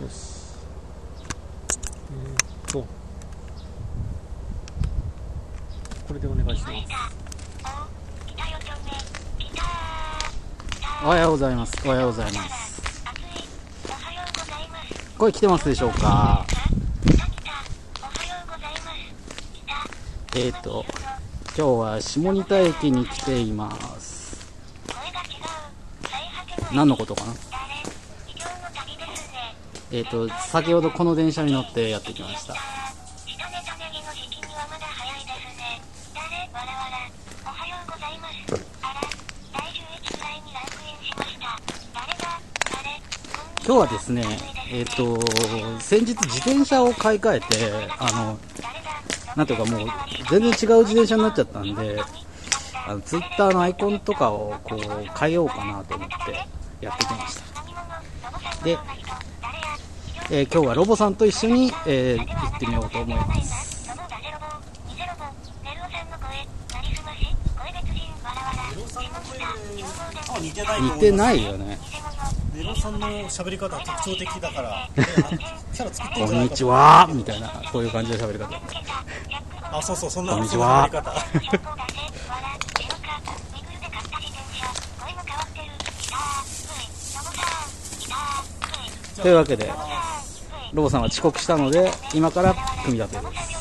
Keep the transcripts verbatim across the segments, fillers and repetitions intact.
よし。えー、とこれでお願いします。おはようございます。おはようございます。声来てますでしょうか。えっと今日は下仁田駅に来ています。何のことかな。えっと先ほどこの電車に乗ってやってきました。今日はですね、えっと先日自転車を買い替えて、あのなんていうかもう全然違う自転車になっちゃったんで、あのツイッターのアイコンとかをこう変えようかなと思ってやってきました。でえー、今日はロボさんと一緒に、えー、行ってみようと思います。似てないよね。ネロさんの喋り方は特徴的だからキャラ作ってんじゃないか。こんにちはみたいな、こういう感じの喋り方。あ、そうそう、そんなこんにちはというわけでロボさんは遅刻したので、今から組み立てです。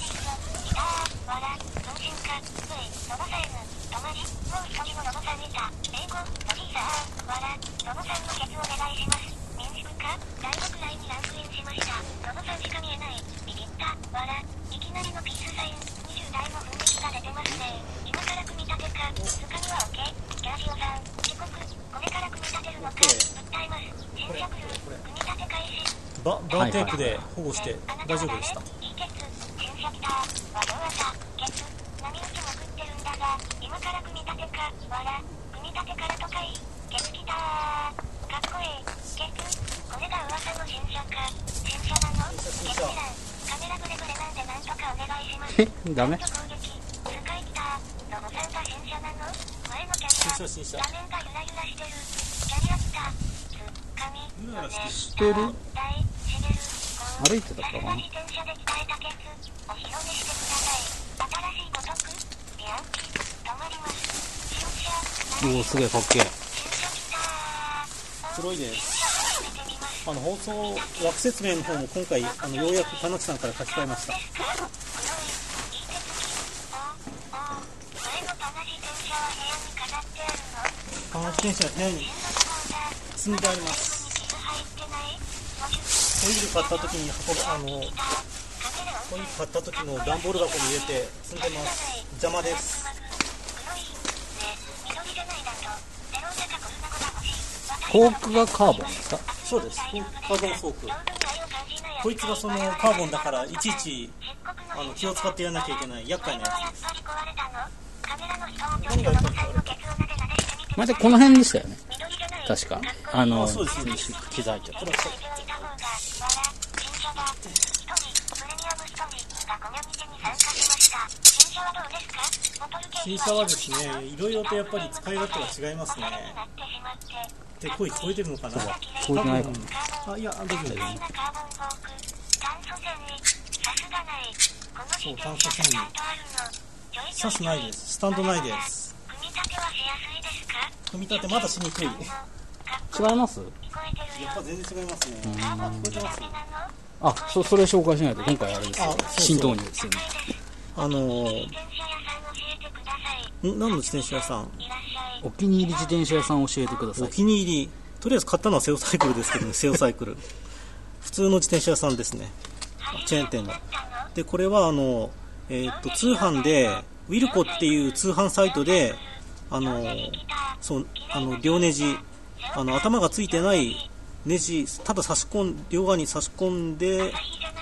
バーンテープで保護して大丈夫でした。えっダメ。してる。歩いてたかな。おお、すげえかっけえ。すごいです。あの放送枠説明の方も今回あのようやく田中さんから書き換えました。あの自転車は部屋に積んであります。ホイール買った時にあのホイール買った時の段ボール箱に入れて積んでます。邪魔です。フォークがカーボンですか。そうです。カーボンフォーク。こいつがそのカーボンだからいちいちあの気を使ってやらなきゃいけない厄介なやつです。何がいいかって言われた。まじこの辺でしたよね確か。あの機材ってこれ新車はですね、いろいろとやっぱり使い勝手が違いますね。で、声聞こえてるのかな。聞こえてないかな。あ、いや、大丈夫だよね。そう、炭素繊維刺すないです、スタンドないです。組み立てまだしにくい。違います。やっぱ全然違いますね。聞こえてます。あ、そ、それ紹介しないと。今回あれですよ、新投入ですよね。あのーん、何の自転車屋さん。お気に入り自転車屋さん教えてください。お気に入り、とりあえず買ったのはセオサイクルですけどね。セオサイクル普通の自転車屋さんですね。チェーン店ので、これはあの、えー、っと通販でウィルコっていう通販サイトであのそうあの両ネジあの頭がついてないネジ、ただ差し込ん両側に差し込んで、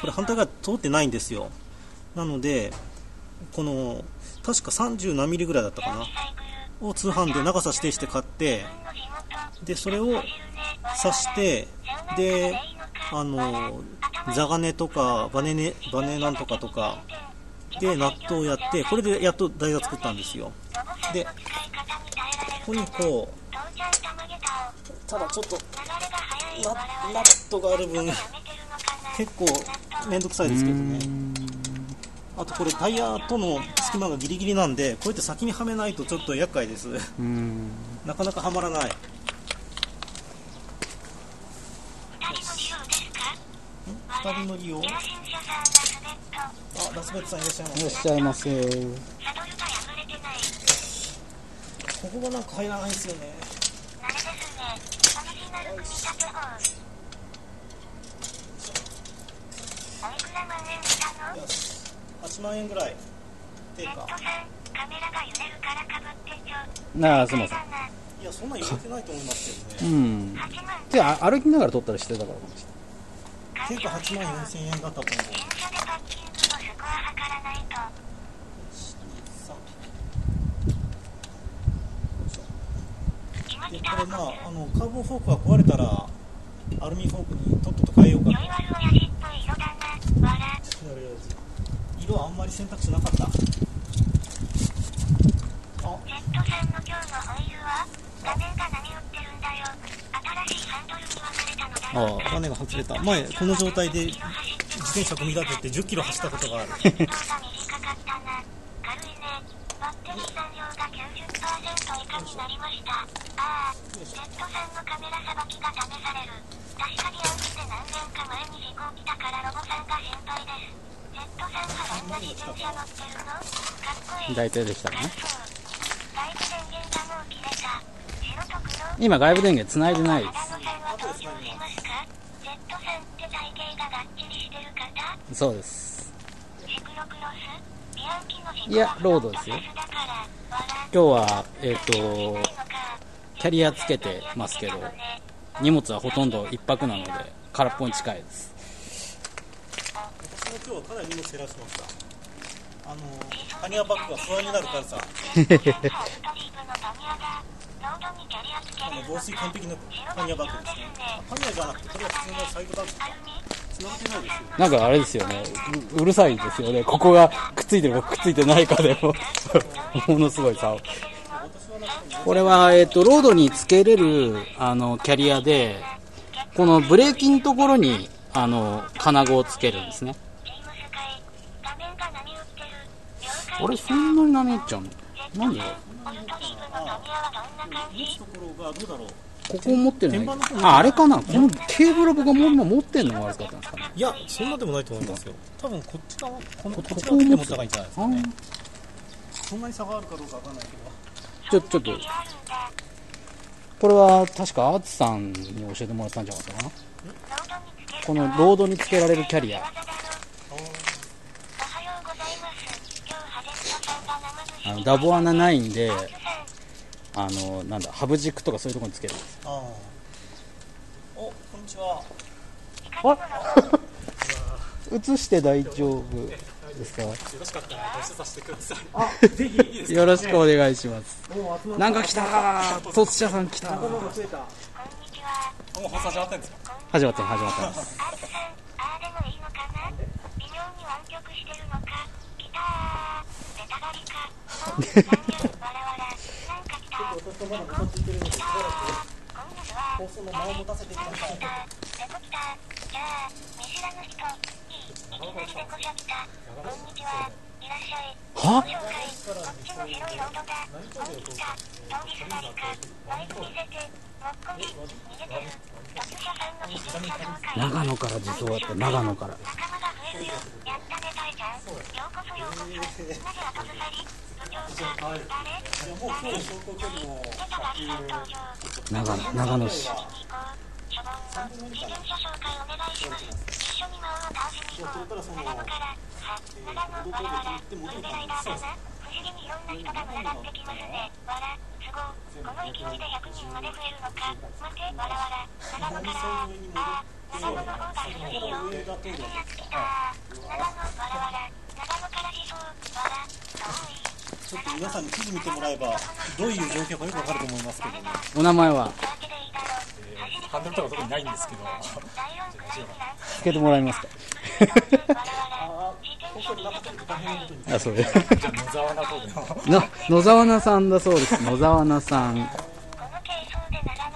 これ反対側通ってないんですよ。なのでこの確かさんじゅう何ミリぐらいだったかなを通販で長さ指定して買って、でそれを刺して、であのザガネとかバネネバネなんとかとかでナットをやって、これでやっと台座作ったんですよ。でここにこうただちょっとナットがある分結構めんどくさいですけどね。あとこれタイヤとの隙間がギリギリなんで、こうやって先にはめないとちょっと厄介です。うん、なかなかはまらない。ふたり乗り用。あ、ラスベットさんいらっしゃいます。いらっしゃいます。ここがなんか入らないですよね。よし、はちまんえんぐらい定価。なあ、すみません。いや、そんな言われてないと思いますけどね。うん。で、歩きながら撮ったりしてたからかもしれない。定価はちまんよんせんえんだったと思う。で、これまあ、あのカーボンフォークが壊れたらアルミフォークにとっとと変えようかな。色はあんまり選択肢なかった。あ、バネが外れた。前この状態で自転車組み立ててじゅっキロ走ったことがある。大体できたかな。今外部電源つないでないです。そうです。いや、ロードですよ。今日はえっとキャリアつけてますけど、荷物はほとんど一泊なので空っぽに近いです。今日はかなり荷物減らしました。あのー、タニアバッグが不安になるからさ。防水完璧なタニアバッグですね。タニアじゃなくて、これは普通のサイドバッグか。繋がってないですよ。なんかあれですよね。う、うるさいですよね。ここがくっついてるかくっついてないかでもものすごい差を。これはえっとロードにつけれるあのキャリアで、このブレーキのところにあの金具をつけるんですね。あれ、そんなに波打っちゃうの？なんで？ここを持ってるの？あ、あれかな？このケーブル僕が今持ってんのが悪かったんですかね？いや、そんなでもないと思いますよ。多分こっち側、このこっち側を持った方がいいんじゃないですかね。そんなに差があるかどうかわかんないけど。ちょ、ちょっと。これは確かアーツさんに教えてもらったんじゃなかったかな？このロードにつけられるキャリア。あのダボ穴ないんで、あのなんだハブ軸とかそういうところにつけるんです。あ、お、こんにちは。あ映して大丈夫ですか？よろしかったらご一緒させてください。あ、ぜひいいですか、ね、よろしくお願いします。なんか来たー、突者さん来たー。もう始まってんですか？始まってん、始まってます。あ、でもいいのかな。微妙に湾曲してるのか。来たー、長野から自走あった、長野から。長野、長野市。ちょっと皆さんに記事見てもらえばどういう状況かよくわかると思いますけどね。お名前は、えー、ハンドルとか特にないんですけどつけてもらえますか？あ、そうです野沢菜さんだそうです。野沢菜さん、野沢菜だった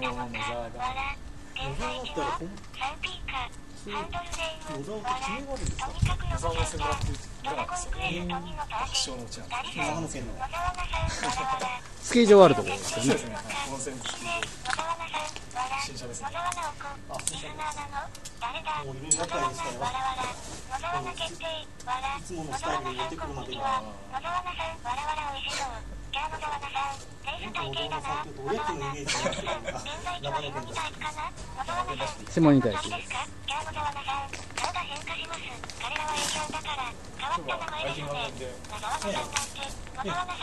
ら本当ハンドルレームは、とにかくロボキャンがドラゴンクエストにのパーフェクトマッチで、スキー場あるところですよね。専門に対してです。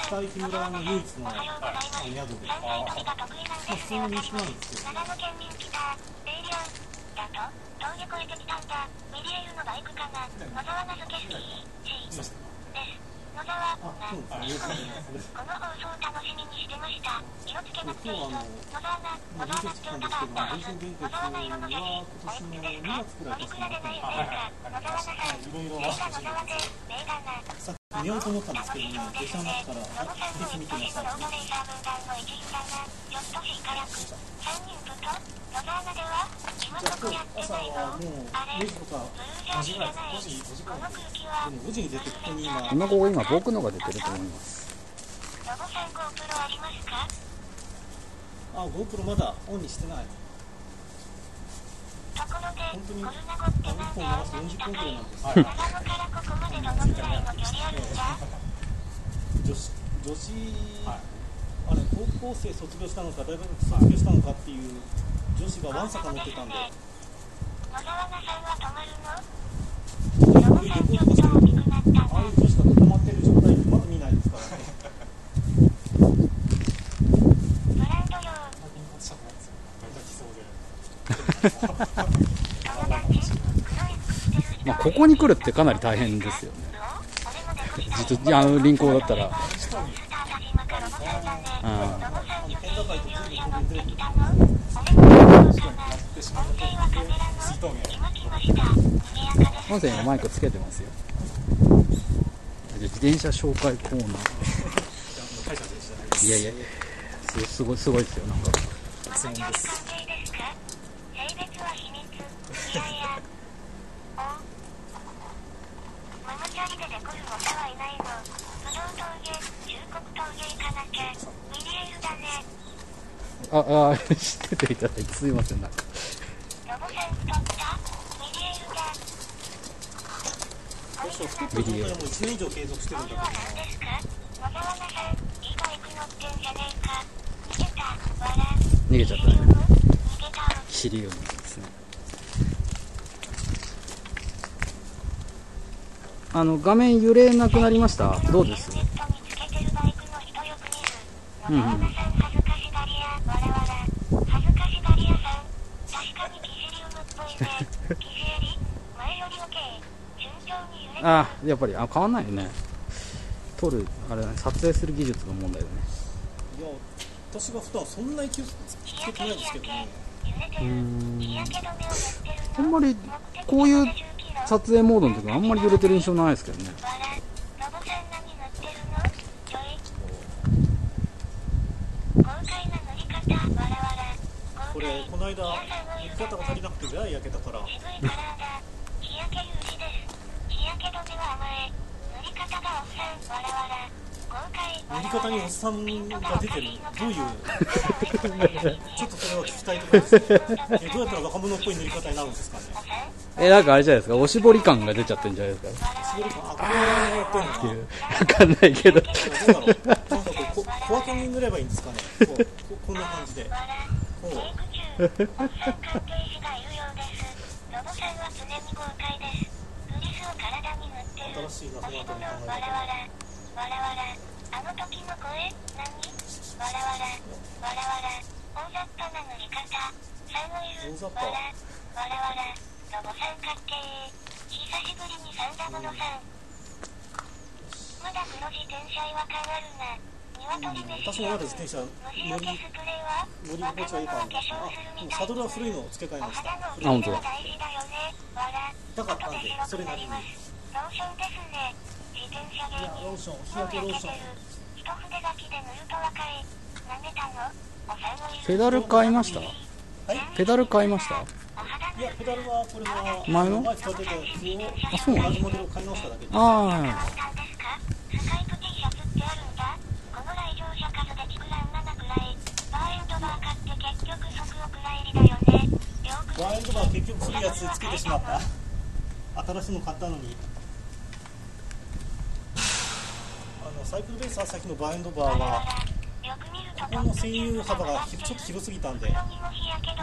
相手の中で、ね、北駅村の唯一の宿で、普通の道なんですけど、さっき見ようと思ったんですけどね、電車の中から出て見てました。朝はもうよじとかごじぐらいですか、ごじ、ごじぐらいです。ごじに出て、ここに今。今ここ今、僕のが出てると思います。あ、GoPro まだオンにしてない。本当にいっぽん鳴らすよんじゅっぷんくらいなんですけど、女子、女子、あれ、高校生卒業したのか、大学卒業したのかっていう女子がわんさか乗ってたんで、ちょっと古い旅行とかしてる、ああいう女子が固まってる状態ってまず見ないですからね。まあここに来るってかなり大変ですよね。実はあの輪行だったら、本線にマイクつけてますよ。自転車紹介コーナー。いやいや、すごいすごいですよ、なんか。ああ、知ってていただいてすいません、なんかミディエル逃げちゃったね、知りようですね。あの画面揺れなくなりました。どうです？うんうん、ああ、やっぱりあ変わんないよね。撮るあれ、ね、撮影する技術の問題だね。いや、私が普段そんなに気をつけてないんですけどね。うーん、あんまりこういう撮影モードの時はあんまり揺れてる印象ないですけどね。これこの間焼き方が足りなくて焼けたから。塗り方におっさんが出てる、どういうちょっとそれは聞きたいところですけど、えどうやったら若者っぽい塗り方になるんですかね。えなんかあれじゃないですか、おしぼり感が出ちゃってるんじゃないですか。おしぼり感、あ、これはやってるんですか。分かんないけど、どうだろう、なんかこう小分けに塗ればいいんですかね。こう こ, こんな感じでこう新しいな、その後に考えてわらわら、あの時の声、何？わらわら、わらわら、大雑把な塗り方、サーモイル、わら、わらわら、ロボさんかっけー、久しぶりにサンダモノさん。まだ黒自転車違和感あるな、鶏飯は、虫消しスプレーは、若者は化粧するみたい。サドルは古いのを付け替えました。あ、本当だ。大事だよね、わら、だからなんで、それなりに。ローションですね。自転車芸人、もう焼けてる、一筆書きで塗ると若い、舐めたな、おさんを言う。ペダル買いました？ペダル買いました？お肌の前の？あ、そうなんですか。あー、ワイルドバー結局古いやつつけてしまった。新しいの買ったのに。あのサイクルレーサー先のバインドバーはここの占有幅がちょっと広すぎたんで、持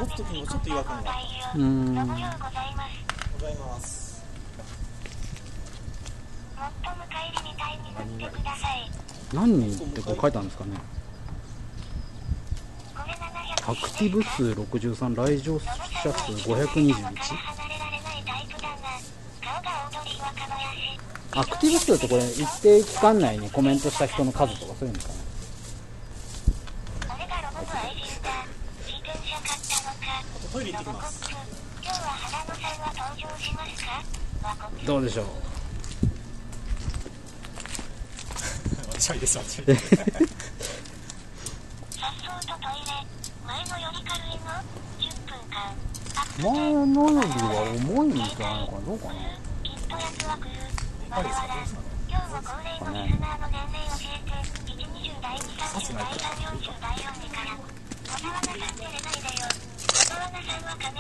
つときにもちょっと違和感が。うーん。ございます。何人ってこう書いたんですかね。アクティブ数ろくじゅうさん、来場者数ごひゃくにじゅういち。アクティブ数ってこれ一定期間内にコメントした人の数とかそういうのかな。トイレ行ってきます。どうでしょう。私はいいです。私はいいです。さっそうとトイレ。前のより軽いの。じゅっぷんかん。前のよりは重いんじゃないかな。どうかな。きっと役は来る。我々今日も高齢のリスナーの年齢を教えて。一二十代、二十代、三十代、四十代から。小沢さん出れないだよ。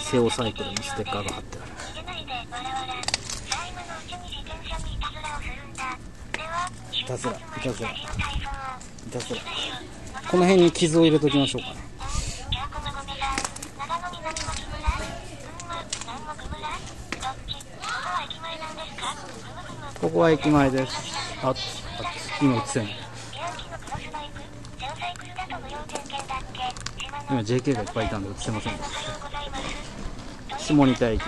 セオサイクルのステッカーが貼ってある。いたずら、いたずら、いたずら。この辺に傷を入れときましょうかね。ここは駅前です。あっ、今映せない。今 ジェーケー がいっぱいいたんで映せませんでした。下仁田駅。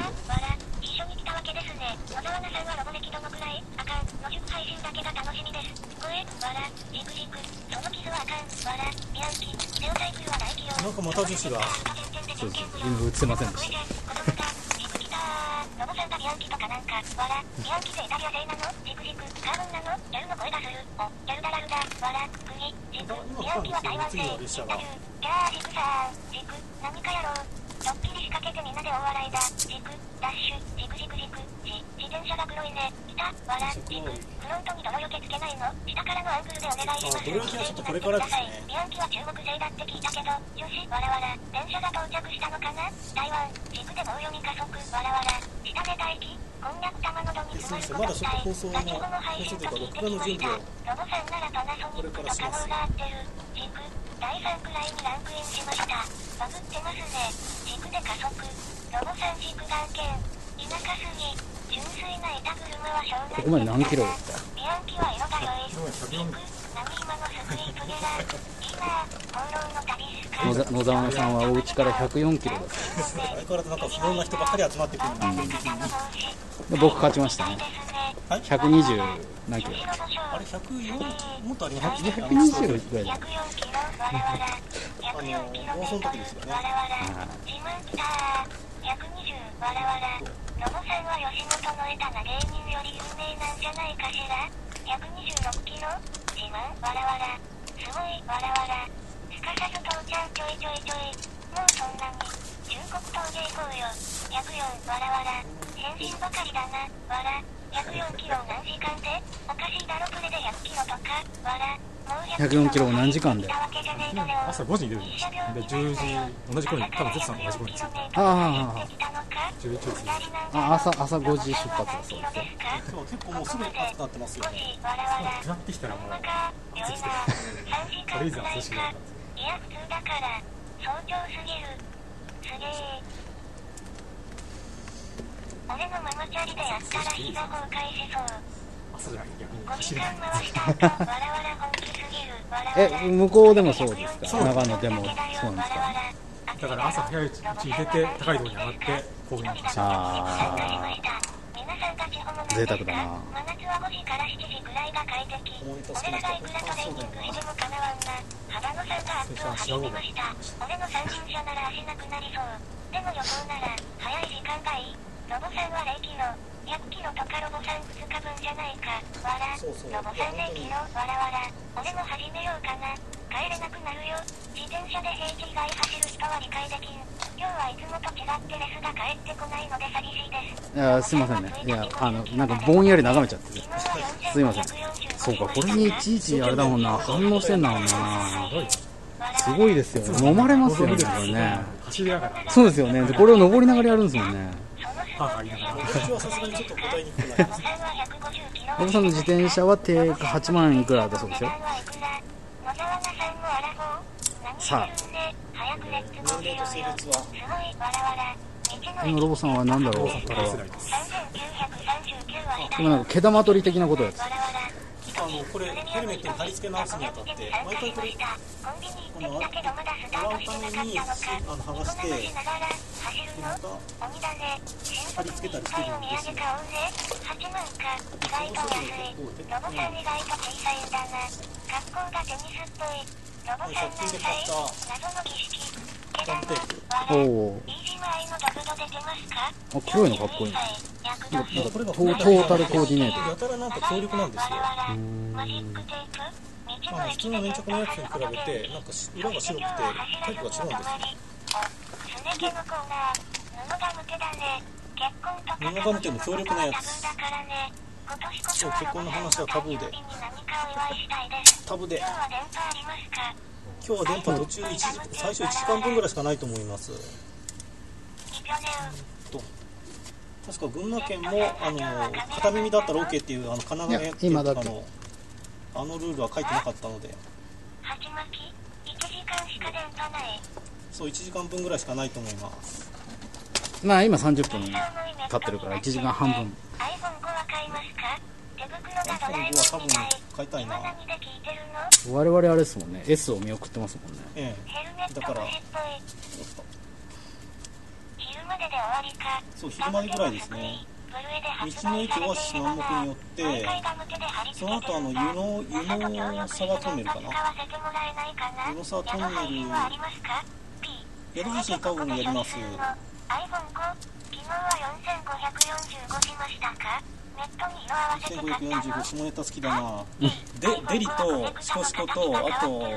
なんかまた女子が。そうです。今映せませんでした。ここまで何キロだった？野沢さんはお家からひゃくよんキロだったです。僕勝ちましたね。ひゃくにじゅう何キロ。あれひゃくよんもっとありますね。ひゃくにじゅうぐらいだ。あの放送の時ですよね。野茂さんは吉本のエタな芸人より有名なんじゃないかしら。ひゃくにじゅうろくキロ自慢わらわらすごいわらわらすかさず父ちゃんちょいちょいちょいもうそんなに中国陶芸行こうよ。ひゃくよんわらわら変身ばかりだなわらひゃくよんキロ何時間でおかしいだろ。これでひゃくキロとかわらもうひゃくよんキロ何時間で朝ごじに出るんですでじゅうじ同じ頃に多分絶賛同じ頃にですよ。あああ、朝朝ごじ出発だそうです。今日結構もうすぐ暑くなってますよね。なってきたらもう暑くて軽井沢涼しくなる。いや普通だから早朝すぎる。すげえ。俺のママチャリでやったら日が崩壊しそう。朝じゃ逆に走れない。え、向こうでもそうですか。長野でもそうなんですか。だから朝早いうちに出て高いところに上がって。ああ、贅沢だな。今日はいつもと違ってレスが帰ってこないので寂しいです。いや、すいませんね。いや、あの、なんかぼんやり眺めちゃってて。すいません。そうか、これにいちいちあれだもんな、反応してんだもんな。すごいですよね。飲まれますよね、これね。そうですよね。これを登りながらやるんですもんね。おばさんの自転車は定価はちまんえんいくらだそうですよ。さあ、今ロボさんは何だろう、これは。今なんか毛玉取り的なことやつ。あのこれヘルメットに貼り付け直すにあたって毎回これこの洗うためにあの剥がしてまた貼り付けたりしてるんですよ。おお、黒いのかっこいいな。なんかトータルコーディネートやたらなんか強力なんですよ。普通の粘着のやつに比べてなんか色が白くてタイプが違うんですよ。布ガムテも強力なやつ。そう、結婚の話はタブーでタブーで今日は電波途中最初いちじかんぶんぐらいしかないと思います。確か群馬県もあの片耳だったら オーケー っていうあの神奈川県とかのあのルールは書いてなかったので、そういちじかんぶんぐらいしかないと思います。まあ今さんじゅっぷん経ってるからいちじかんはんぶん。 アイフォンご は多分買いたいな。我々あれですもんね、 エス を見送ってますもんね、ええ、だからそう、昼前ぐらいですね。道の駅は南北によって、その後あの湯の湯の沢トンネルかな。湯の沢トンネル、宿橋に多分やります。よんせんごひゃくよんじゅうご下ネタ好きだな。でデリとシコシコとあと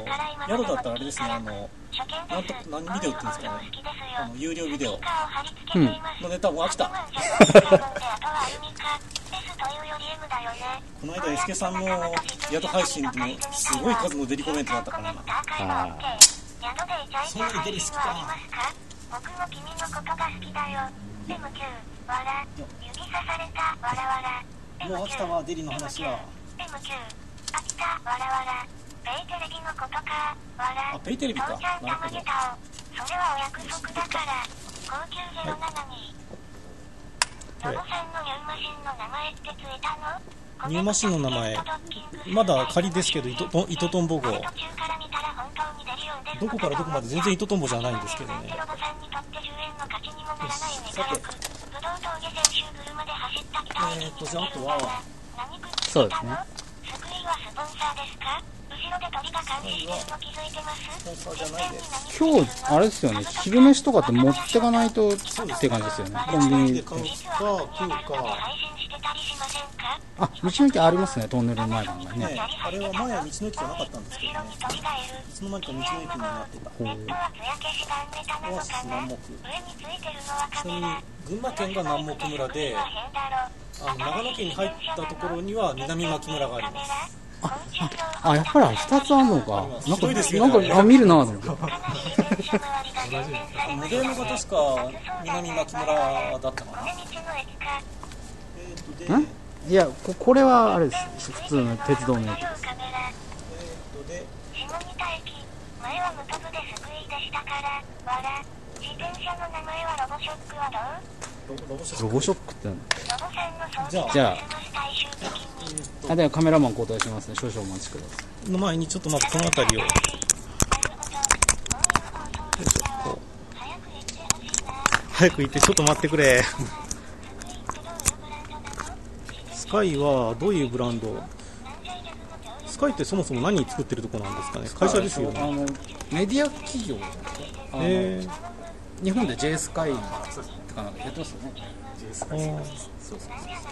宿だったらあれですね、あの。なんと何ビデオって言うんですかね、あの有料ビデオのネタも飽きた。この間エスケさんの宿配信でもすごい数のデリコメントだったからな。そんなにデリ好きかな。もう飽きたわ、デリの話は。ペイテレビのことか、笑あ、ペイテレビか。なるほど。それはお約束だから、高級ゼロななに。ロボさんのニューマシンの名前ってついたの？ニューマシンの名前、まだ仮ですけど、糸とんぼ号。どこからどこまで全然糸とんぼじゃないんですけどね。さて、えーっと、じゃああとは、そうですね。今日あれですよね、昼飯とかって持ってかないとって感じですよね。コンビニで買うか食うか。あ、道の駅ありますね、トンネルの前なんかね。あれは前は道の駅じゃなかったんですけどね、いつの間にか道の駅になってた。ほう、オアシス南木。ちなみに群馬県が南木村で、あの長野県に入ったところには南牧村があります。あ, あ、やっぱりふたつあるのか。なんか、なんか、あ、見るなぁと思って。モデルが確か、南牧村だったかな。ん？いや、こ、これはあれです。普通の鉄道の駅です。ロボショックってなんだ。じゃあ。あ、ではカメラマン交代しますね。少々お待ちください。の前にちょっとまずこの辺りを、早く行ってちょっと待ってくれ。スカイはどういうブランド？スカイってそもそも何作ってるとこなんですかね。会社ですよね。あのメディア企業じゃないですか。日本で J スカイとかなんかやってますよね。J スカイ。そうそうそ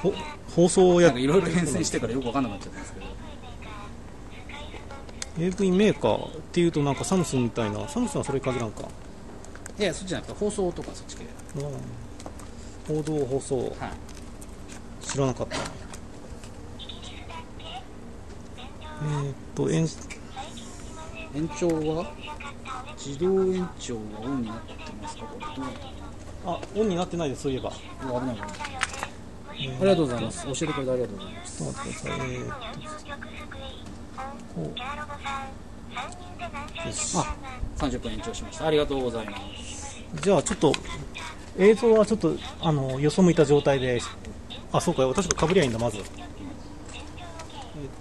う。放送やいろいろ変遷してからよく分かんなくなっちゃったんですけど、 エーブイ メーカーっていうとなんかサムスンみたいな。サムスンはそれ限らんか。いや、そっちじゃなくて放送とかそっち系。報道放送、はい、知らなかった。えっと延長は自動延長はオンになってますか、これ。どう、あ、オンになってないです、そういえば。危ない、危ない。ありがとうございます、教えてくれてありがとうございます。ちょっと待ってください。えー、っとよし、あ、さんじゅっぷん延長しました。ありがとうございます。じゃあちょっと映像はちょっとあのよそ向いた状態で、あ、そうか、私がかぶりゃいいんだ、まず。えっ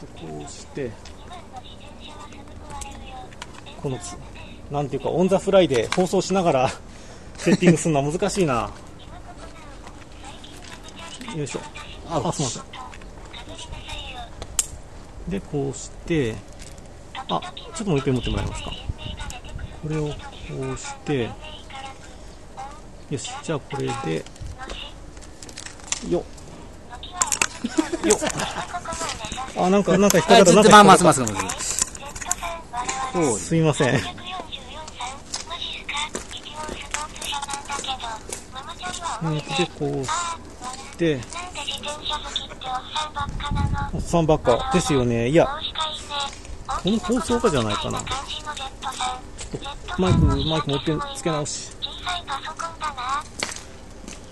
とこうしてこのなんていうかオンザフライで放送しながらセッティングするのは難しいな。よいしょ。ああ、すみません。でこうして、あ、ちょっともう一回持ってもらえますか。これをこうして、よし、じゃあこれでよっよっあ、なんかなんか引っかかった、なんか引っかかった、すいません。でこうしておっさんばっかですよね。いや、この放送かじゃないかな。ちょっとマイクマイクもう一遍つけ直し、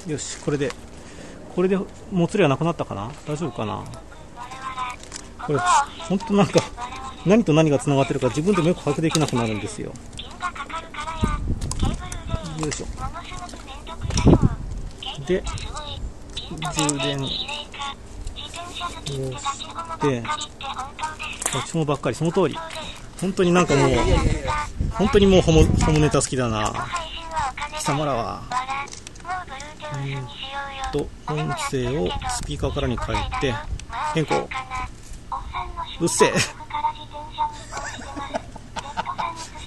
よし、これでこれでもつれはなくなったかな、大丈夫かな。これ本当なんか何と何がつながってるか自分でもよく把握できなくなるんですよ。よいしょ。で充電をして私もばっかり、その通り。本当になんかもう本当にもうホモ、ホモネタ好きだな、貴様らは。うんと音声をスピーカーからに変えて変更。うっせえ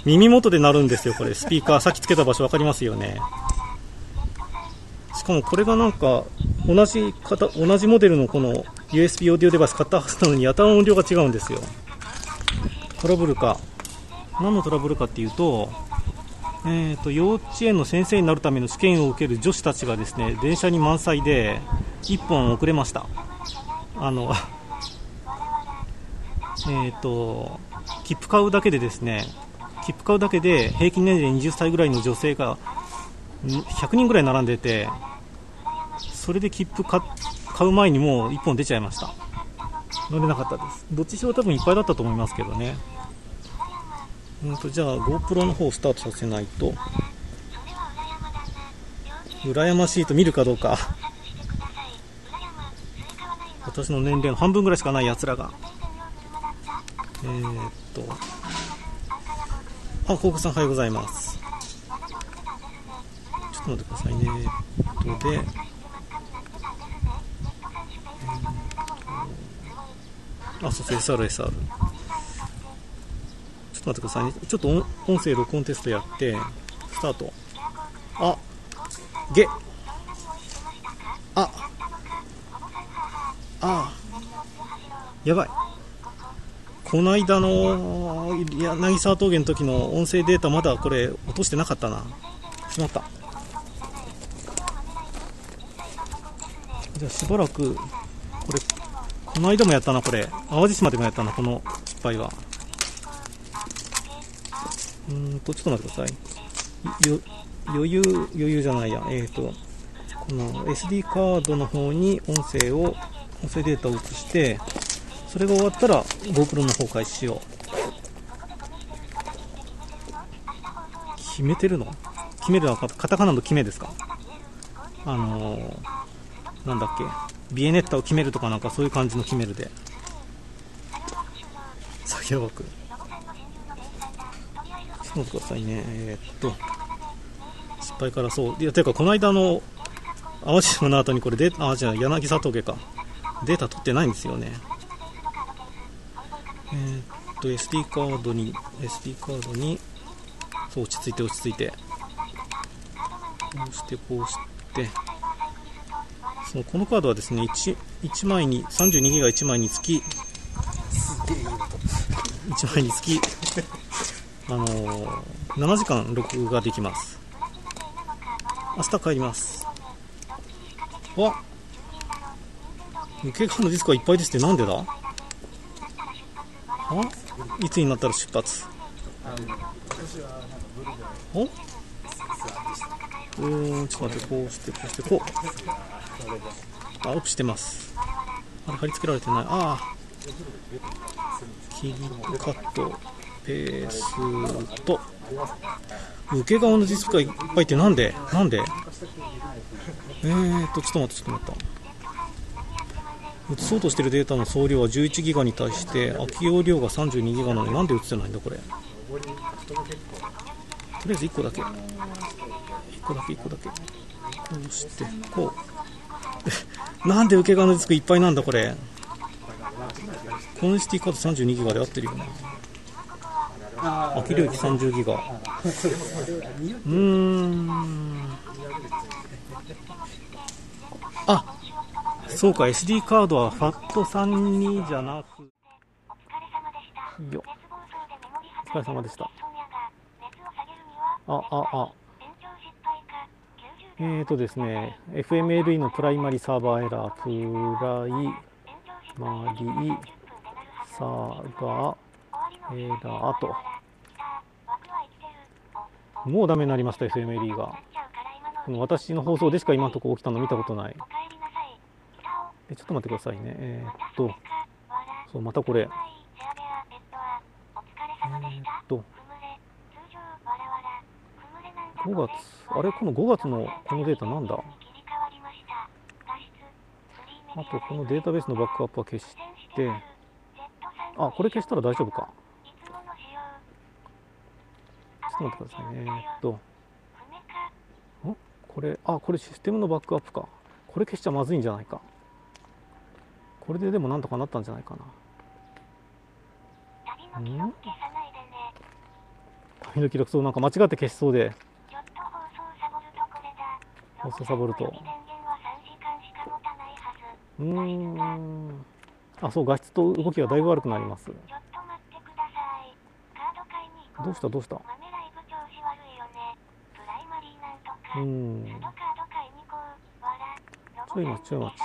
耳元で鳴るんですよ、これ。スピーカーさっきつけた場所分かりますよね。しかもこれがなんか同じ型、同じモデルのこの ユーエスビー オーディオデバイス買ったはずなのにやたら音量が違うんですよ。トラブルか。何のトラブルかっていうと、えーと幼稚園の先生になるための試験を受ける女子たちがですね、電車に満載でいっぽん遅れました。あのえーと切符買うだけでですね、切符買うだけで平均年齢にじゅっさいぐらいの女性がひゃくにんぐらい並んでて、それで切符買う前にもういっぽん出ちゃいました。乗れなかったです。どっちにしろ多分いっぱいだったと思いますけどね。じゃあ GoPro の方をスタートさせないと。羨ましいと見るかどうか。私の年齢の半分ぐらいしかないやつらが。えー、っとあ、コウコさんおはようございます。ちょっと待ってくださいね。えっとで、えー、あ、そうそう エスアールエスアール、待ってくださいね。ちょっと音声録音テストやってスタート。あげああやばい。この間の柳沢峠の時の音声データまだこれ落としてなかったな。しまった。じゃあしばらくこれ、この間もやったな、これ淡路島でもやったな、この失敗は。うんとちょっと待ってください。よ余裕余裕じゃないや、えーとこの エスディー カードの方に音声を音声データを移して、それが終わったら GoPro の方開始しよう。決めてるの決めるのはカタカナの決めですか。あのー、なんだっけ、ビエネッタを決めるとかなんかそういう感じの決めるで作業枠。待ってくださいね。えー、っと失敗から、そういや、ていうかこの間の淡路島の後にこれで、あ、じゃあ柳沢峠か、データ取ってないんですよね。えー、っと エスディー カードに エスディー カードにそう落ち着いて落ち着いてこうしてこうして、そうこのカードはですね 1, 1枚にさんじゅうにギガがいちまいにつきいちまいにつきあのー、ななじかん録画できます。明日帰ります。わっ、警官のディスコはいっぱいですって。なんでだ。はいつになったら出発。おおー、ちょっと待って、こうしてこうしてこう、あ、アップしてます。あれ貼り付けられてない。ああ、キーカットペースト。受け顔のディスプレイがいっぱいって、なんでなんで。えーっとちょっと待ってちょっと待った。写そうとしてるデータの総量はじゅういちギガに対して空き容量がさんじゅうにギガなのに、なんで写ってないんだこれ。とりあえずいっこだけいっこだけいっこだけこうしてこうなんで受け顔のディスプレイいっぱいなんだこれ。この エスディー カードさんじゅうにギガで合ってるよね。空き領域さんじゅうギガ。うーん、あ、そうか、 エスディー カードは ファットさんじゅうに じゃなく、よっ、お疲れ様でした。あああ、えーとですね エフエムエルイー のプライマリサーバーエラー、プライマリーサーバーエラーと、もうダメになりました エフエムエルイー が。この私の放送でしか今のところ起きたの見たことない。え、ちょっと待ってくださいね。えー、っとそう、またこれ、えー、っとごがつ、あれ、このごがつのこのデータなんだ。あとこのデータベースのバックアップは消して、あ、これ消したら大丈夫か。ちょっと待ってくださいね。えっとんこれ、あ、これシステムのバックアップか。これ消しちゃまずいんじゃないか。これででもなんとかなったんじゃないかな。ん、旅の記録、そう、なんか間違って消しそうで、放送サボると、うーん、あ、そう、画質と動きがだいぶ悪くなります。どうしたどうした。うん、ちょい待ちちょい待ち。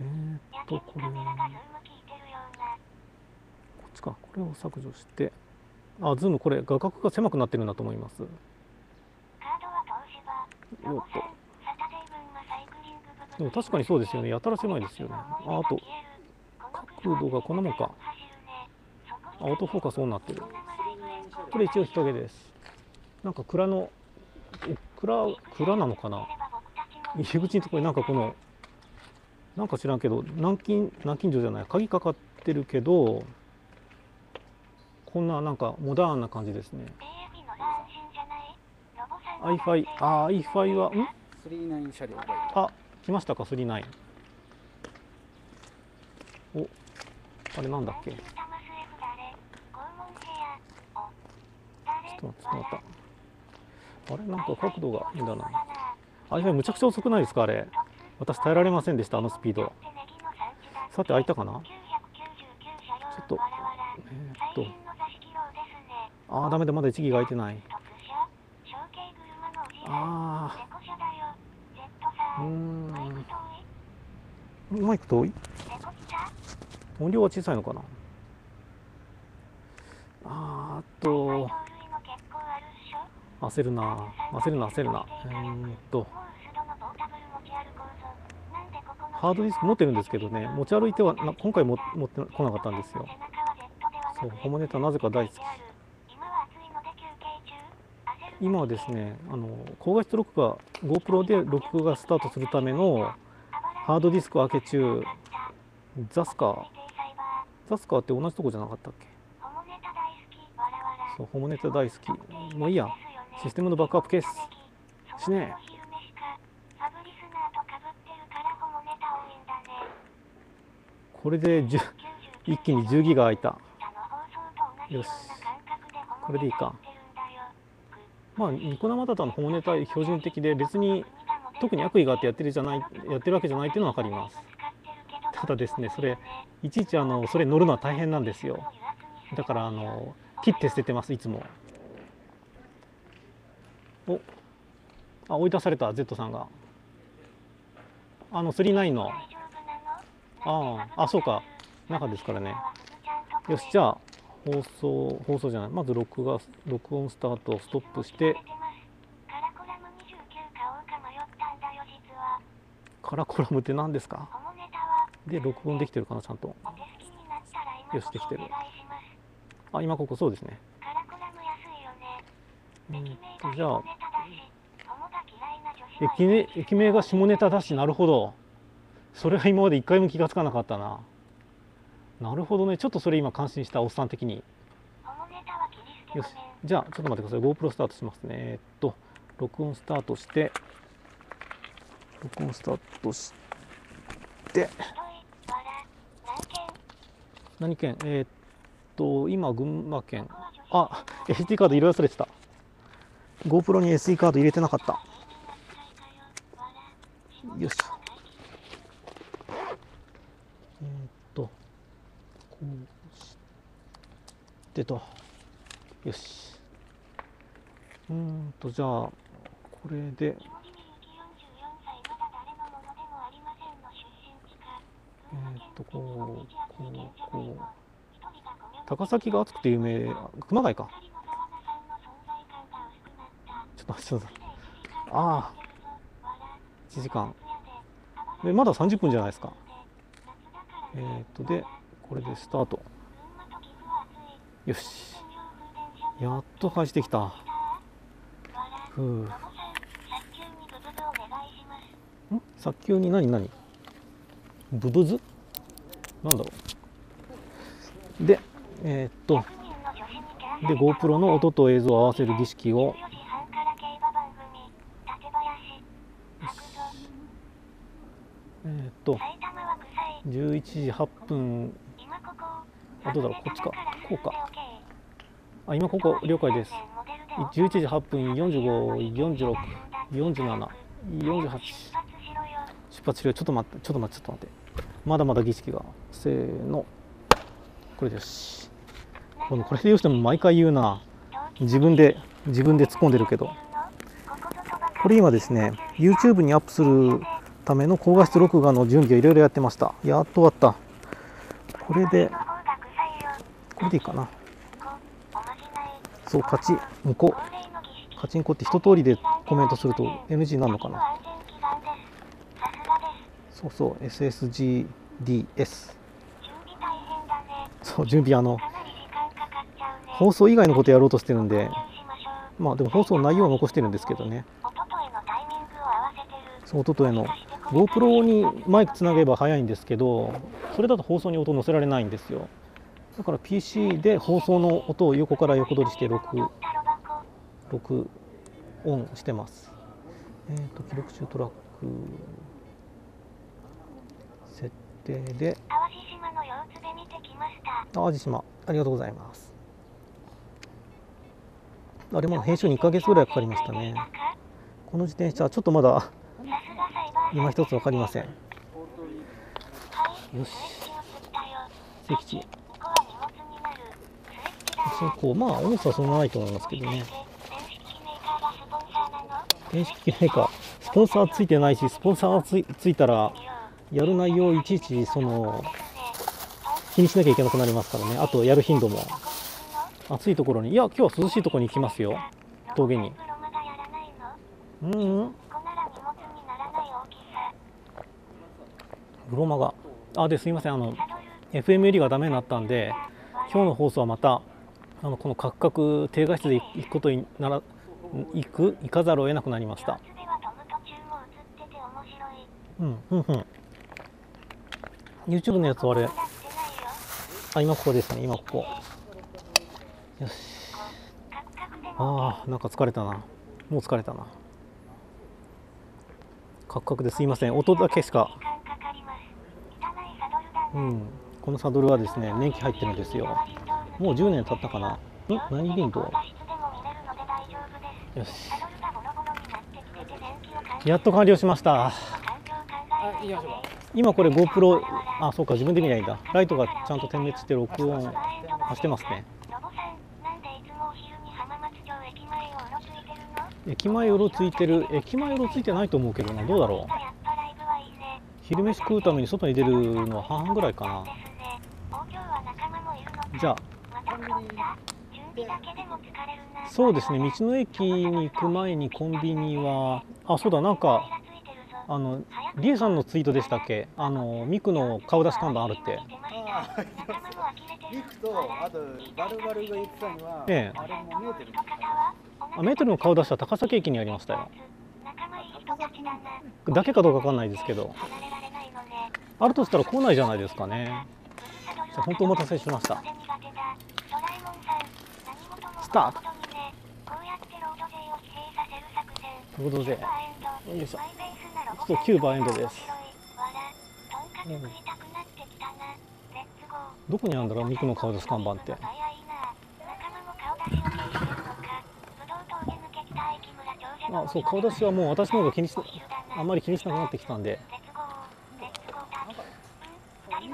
えーっとこれ、こっちか。これを削除して、あ、ズーム、これ画角が狭くなってるんだと思います。よっと、でも確かにそうですよね。やたら狭いですよね。あ、あと角度がこんなもんか。あ、オートフォーカスオンになってる。これ一応日陰です。なんか蔵の蔵蔵なのかな、入り口のところになんかこのなんか知らんけど、南京南京錠じゃない鍵かかってるけど、こんななんかモダンな感じですね。 アイファイ、 あ、 アイファイ はんさんじゅうきゅう車両。あ、来ましたか、さんじゅうきゅう。お、あれなんだっけ。ちょっと待って、ちょっと待った。あれ、なんか角度がいいんだな。あれ、むちゃくちゃ遅くないですか、あれ。私耐えられませんでした、あのスピード。さて、開いたかな。ちょっと、えー、っと。ああ、ダメだ、まだいちギガ開いてない。ああ。うーん、マイク遠い？音量は小さいのかな。あーっと焦るな焦るな焦るな。えー、っとハードディスク持ってるんですけどね、持ち歩いてはな、今回も持ってこなかったんですよ。そう、ホモネタなぜか大好き。今はですね、あの高画質録画、 GoPro で録画がスタートするためのハードディスク開け中、ザスカーザスカーって同じとこじゃなかったっけ。そう、ホモネタ大好き。もういいや、システムのバックアップケースしねえ。これで一気にじゅうギガ空いた。よし、これでいいか。まあ、ニコ生だとホモネタ標準的で、別に特に悪意があってやってるじゃないやってるわけじゃないっていうのは分かります。ただですね、それいちいちあのそれ乗るのは大変なんですよ。だからあの切って捨ててますいつも。おあ、追い出された Z さんがあのさんじゅうきゅうのああ、あそうか中ですからね。よし、じゃあ放送放送じゃない、まず録画録音スタートをストップして、カラコラムって何ですか。で録音できてるかな、ちゃんと。よし、できてる。あ、今ここそうですね。うん、じゃあ駅名、駅名が下ネタだし、なるほど。それは今まで一回も気がつかなかったな。なるほどね。ちょっとそれ今感心した、おっさん的に。よし、じゃあちょっと待ってください。GoPro スタートしますね。えっと録音スタートして録音スタートして何県、えー、っと今群馬県。あ、 エスディー カード入れ忘れてた。 GoPro に エスディー カード入れてなかった。よし、えー、っとこうしてと、よし、うんとじゃあこれでえっとこうこうこう高崎が暑くて有名、熊谷か、ちょっと待って、ああいちじかんでまださんじゅっぷんじゃないですか。えー、っとでこれでスタート。よし、やっと返してきた。ふう、ん早急に何何ブブズなんだろう。でえー、っとで GoPro の音と映像を合わせる儀式を、えー、っとじゅういちじはっぷん、あどうだろう、こっちかこうか、あ今ここ了解です。じゅういちじはっぷんよんじゅうご、よんじゅうろく、よんじゅうなな、よんじゅうはち出発しろよ。ちょっと待ってちょっと待ってちょっと待ってまだまだ儀式が、せーのこれでよし。このこれでよしでも毎回言うな、自分で自分で突っ込んでるけど。これ今ですね YouTube にアップするための高画質録画の準備をいろいろやってました。やっと終わった。これでこれでいいかな。そうカチンコカチンコって一通りでコメントすると エヌジー になるのかな。そうそう エスエスジーディーエス。 そう準備、あの放送以外のことやろうとしてるんで、まあでも放送の内容を残してるんですけどね。そうおとといの GoPro にマイクつなげば早いんですけど、それだと放送に音を載せられないんですよ。だから ピーシー で放送の音を横から横取りして録録音してます。えっと記録中トラック設定で淡路島の様子で見てきました。淡路島ありがとうございます。あれも編集にいっかげつぐらいかかりましたね。この自転車はちょっとまだ今一つ分かりません。よし。席地。そうこうまあ重さはそんなないと思いますけどね。電子機器メーカースポンサーついてないし、スポンサーがつい、ついたら。やる内容をいちいちその気にしなきゃいけなくなりますからね。あとやる頻度も、暑いところに、いや今日は涼しいところに行きますよ、峠に。うんうんグロマがあですいません、あの エフエム エリアがダメになったんで、今日の放送はまたあのこのカクカク低画質で行くことになら行く行かざるを得なくなりました。うんうんうんYouTube のやつはあれ、あ、今ここですね、今ここ。よし。ああ、なんか疲れたな。もう疲れたな。カクカクですいません、音だけしか。うん、このサドルはですね、年季入ってるんですよ。もうじゅうねん経ったかな。え、何ビント？よし。やっと完了しました。今これ GoPro、あ、そうか、自分で見ないんだ。ライトがちゃんと点滅して録音してますね。駅前うろついてる。駅前うろついてないと思うけどな。どうだろう。昼飯食うために外に出るのは半々ぐらいかな。じゃあそうですね、道の駅に行く前にコンビニは、あ、そうだ、なんかあのリエさんのツイートでしたっけ、あのミクの顔出し看板あるって。ミクとあとバルバルが言ってたのは、ええ、あれもメーテルの、あ、メーテルの顔出しは高崎駅にありましたよ。だけかどうかわかんないですけど、あるとしたら校内じゃないですかね。じゃあ本当お待たせしました。スタート。ロード J、 よいしょ。そう、キューバエンドです。うん、どこにあるんだろう、ミクの顔出し看板って。あ、そう、顔出しはもう私の方が気にしあんまり気にしなくなってきたんで。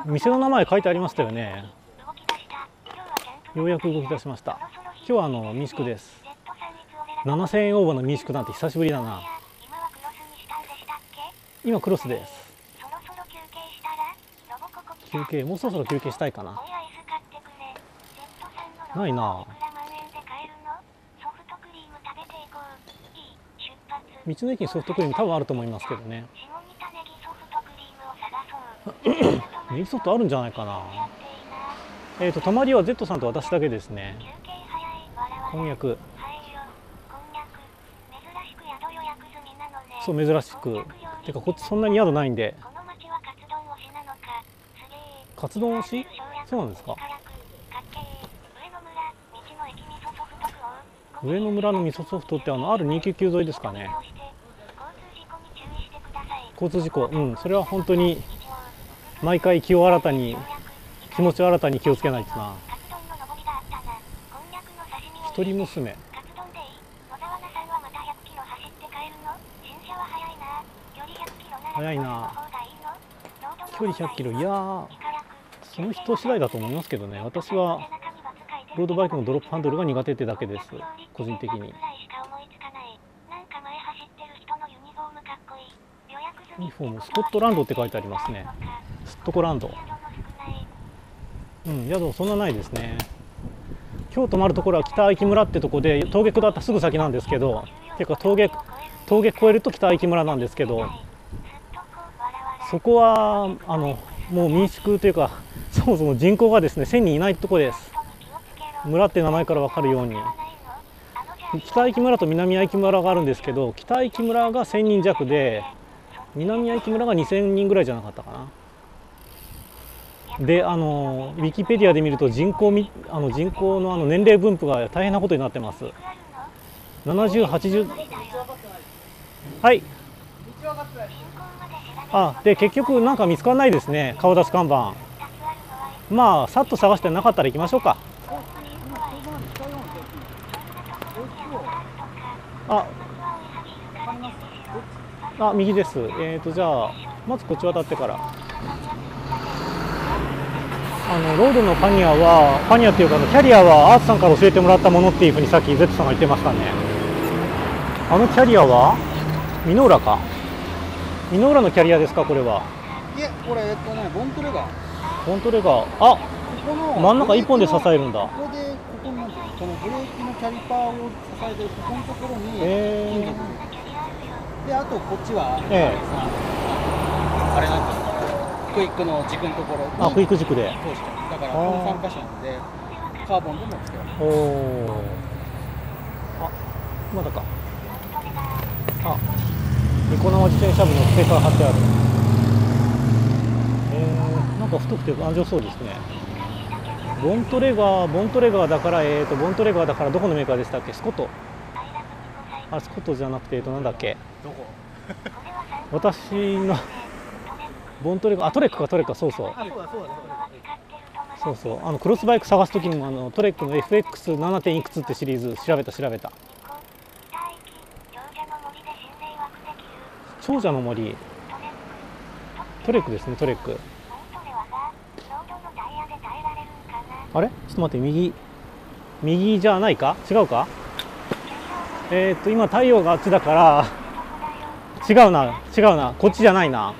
店の名前書いてありましたよね。ようやく動き出しました。今日はあの民宿です。ななせんえんオーバーの民宿なんて久しぶりだな。今クロスです。休憩、もうそろそろ休憩したいかな。ないな。道の駅にソフトクリーム多分あると思いますけどね。ネギソフトあるんじゃないかな。えっとたまりは Z さんと私だけですね。こんにゃく、そう、珍しくてかこっちそんなに宿ないんで。カツ丼推し、そうなんですか。上野村の味噌ソフトってあの アールにーきゅうきゅう 沿いですかね。交通事故、うん、それは本当に毎回気を新たに、気持ちを新たに気をつけないとな。一人娘、早いな。距離ひゃっキロ、いやー、その人次第だと思いますけどね。私はロードバイクのドロップハンドルが苦手ってだけです、個人的に。ユニフォーム、スコットランドって書いてありますね。スットコランド。うん、宿そんなないですね。今日泊まるところは北駅村ってとこで、峠下ったすぐ先なんですけど、てか峠、峠越えると北駅村なんですけど、そこはあのもう民宿というか、そもそも人口がですねせんにんいないとこです。村って名前から分かるように北駅村と南駅村があるんですけど、北駅村がせんにん弱で南駅村がにせんにんぐらいじゃなかったかな。であのウィキペディアで見ると人口みあの人口のあの年齢分布が大変なことになってます。ななじゅう、はちじゅう、はい。あで結局なんか見つからないですね、顔出し看板。まあさっと探してなかったら行きましょうか。あ、あ、右です。えっと、じゃあ、まずこっち渡ってから。あの、ロードのパニアは、パニアっていうか、キャリアはアーツさんから教えてもらったものっていうふうにさっき Z さんが言ってましたね。あのキャリアは、ミノーラか。ミノーラのキャリアですか、これは。いえ、これ、えっとね、ボントレガー。ボントレガー。あ、真ん中いっぽんで支えるんだ。このブレーキのキャリパーを支えてるここのところに金属で、あとこっちは、えー、あれなんていうの、クイックの軸のところに、あ、クイック軸で通してだからこのさん箇所なんでカーボンでもつけられる。おお、あ、まだか。あ、ニコ生自転車部のステッカー貼ってある。えー、なんか太くて頑丈そうですね。ボントレガー、ボントレガーだから、えっと、ボントレガーだから、どこのメーカーでしたっけ、スコット。あれ、スコットじゃなくて、えっと、なんだっけ。どこ私の。ボントレガー、あ、トレックか、トレックか、そうそう。そうそう、あの、クロスバイク探す時にも、あの、トレックの エフエックスなな. いくつってシリーズ、調べた、調べた。長者の森。トレックですね、トレック。あれ、ちょっと待って、右、右じゃないか、違うか。えー、っと今太陽があっちだから違うな違うなこっちじゃないな。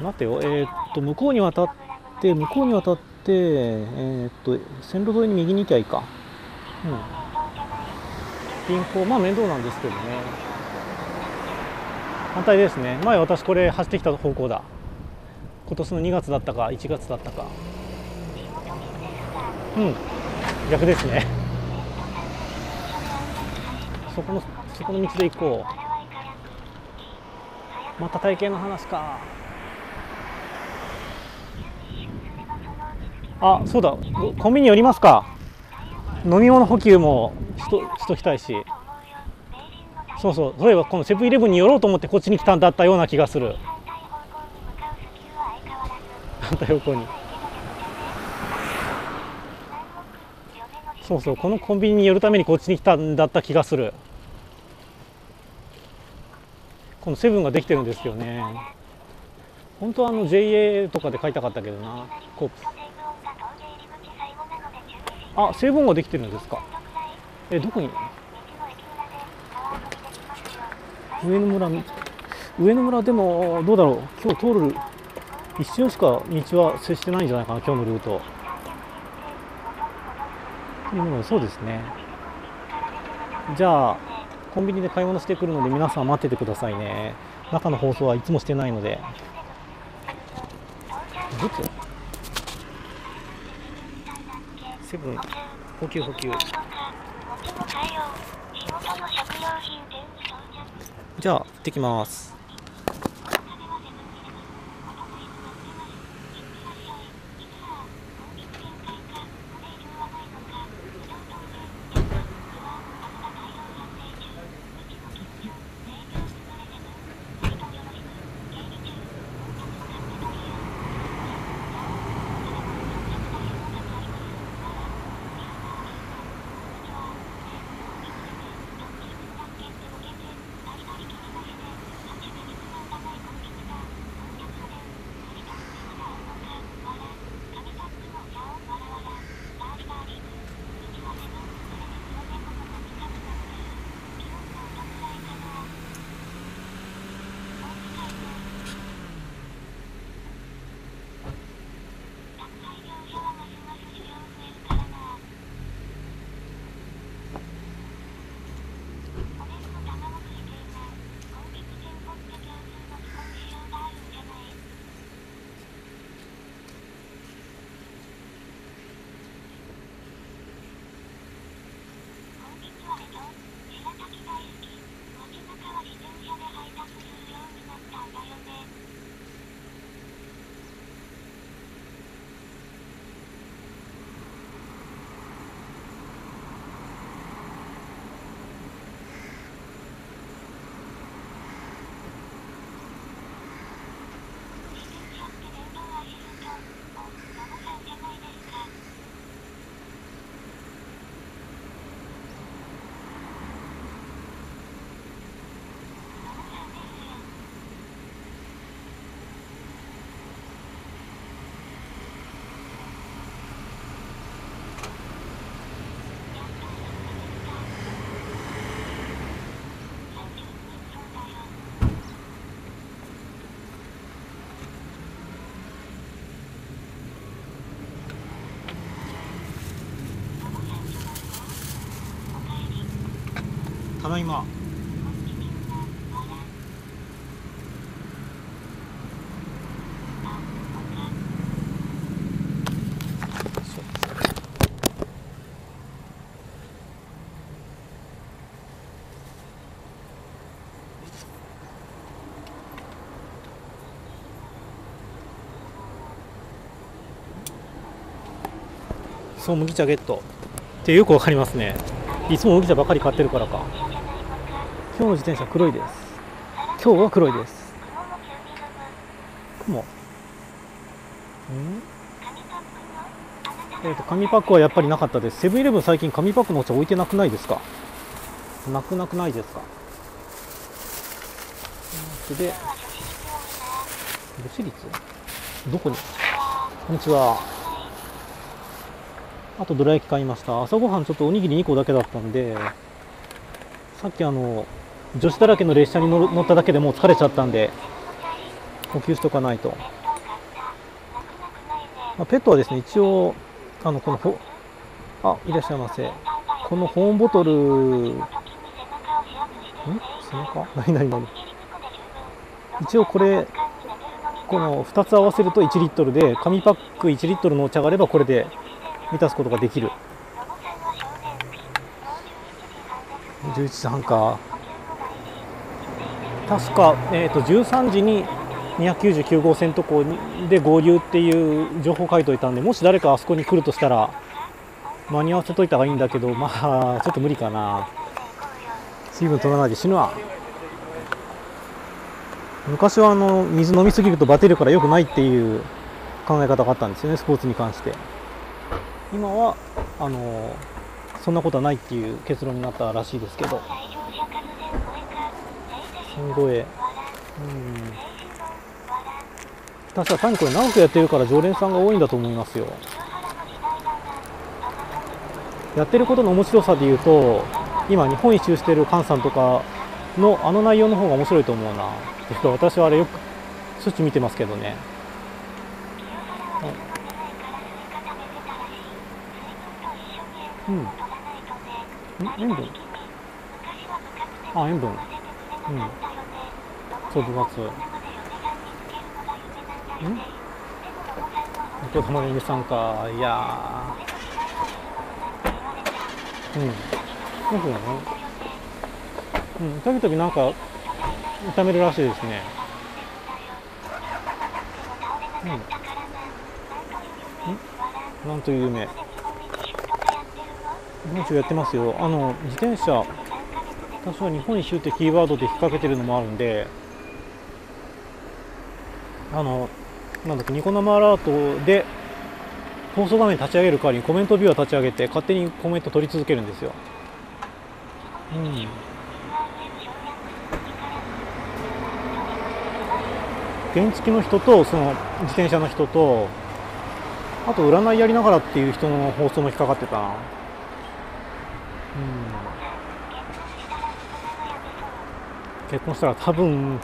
待てよ、えー、っと向こうに渡って向こうに渡ってえー、っと線路沿いに右に行きゃいいか。うん、銀行まあ面倒なんですけどね。反対ですね。前私これ走ってきた方向だ。今年のにがつだったかいちがつだったか。うん逆ですね。そこのそこの道で行こう。また体型の話か。あ、そうだ、コンビニ寄りますか。飲み物補給もしと、しときたいし。そうそう、そういえばこのセブンイレブンに寄ろうと思ってこっちに来たんだったような気がする。反対方向に。そうそう、このコンビニに寄るためにこっちに来たんだった気がする。このセブンができてるんですよね。本当はあの ジェイエー とかで買いたかったけどな、コープス。あ、セブンができてるんですか。え、どこに上野村、上野村でもどうだろう、今日通る一瞬しか道は接してないんじゃないかな、今日のルート。そうですね。じゃあコンビニで買い物してくるので皆さん待っててくださいね。中の放送はいつもしてないので。どっちセブン補給補給。じゃあ行ってきます。ただいま。そう、麦茶ゲットってよくわかりますね。いつも麦茶ばかり買ってるからか。今日の自転車黒いです。今日は黒いです。雲。ん？えっと紙パックはやっぱりなかったです。セブンイレブン最近紙パックのお茶置いてなくないですか？なくなくないですか？で、ど私立？どこに？こんにちは。ああとどら焼き買いました。朝ごはんちょっとおにぎりにこだけだったんで、さっきあの女子だらけの列車に乗っただけでもう疲れちゃったんで補給しとかないと。まあ、ペットはですね、一応あのこのほあいらっしゃいませ。この保温ボトルん背中何何何一応これこのふたつ合わせるといちリットルで、紙パックいちリットルのお茶があればこれで満たすことができる。じゅういちじはんか。確か、えー、とじゅうさんじににひゃくきゅうじゅうきゅうごうせんとこで合流っていう情報書いといたんで、もし誰かあそこに来るとしたら間に合わせといた方がいいんだけど、まあちょっと無理かな。水分取らないで死ぬわ。昔はあの水飲みすぎるとバテるから良くないっていう考え方があったんですよね、スポーツに関して。今はあのそんなことはないっていう結論になったらしいですけど、すごい、うん、確か単にこれ長くやってるから常連さんが多いんだと思いますよ。やってることの面白さでいうと、今日本一周してる菅さんとかのあの内容の方が面白いと思うな。私はあれよくしょっちゅう見てますけどね。うん、ん塩分、あ塩分、うん、そう部活、うん、お客様の皆さんか、いやー、うん、そうだね。うん、時々なんか炒めるらしいですね。うん、なんという夢。日本一周やってますよ。あの自転車、私は日本一周ってキーワードで引っ掛けてるのもあるんで、あのなんだっけニコ生アラートで放送画面立ち上げる代わりにコメントビューアー立ち上げて勝手にコメント取り続けるんですよ。うん。原付の人とその自転車の人と、あと占いやりながらっていう人の放送も引っかかってたな。うん、結婚したら多分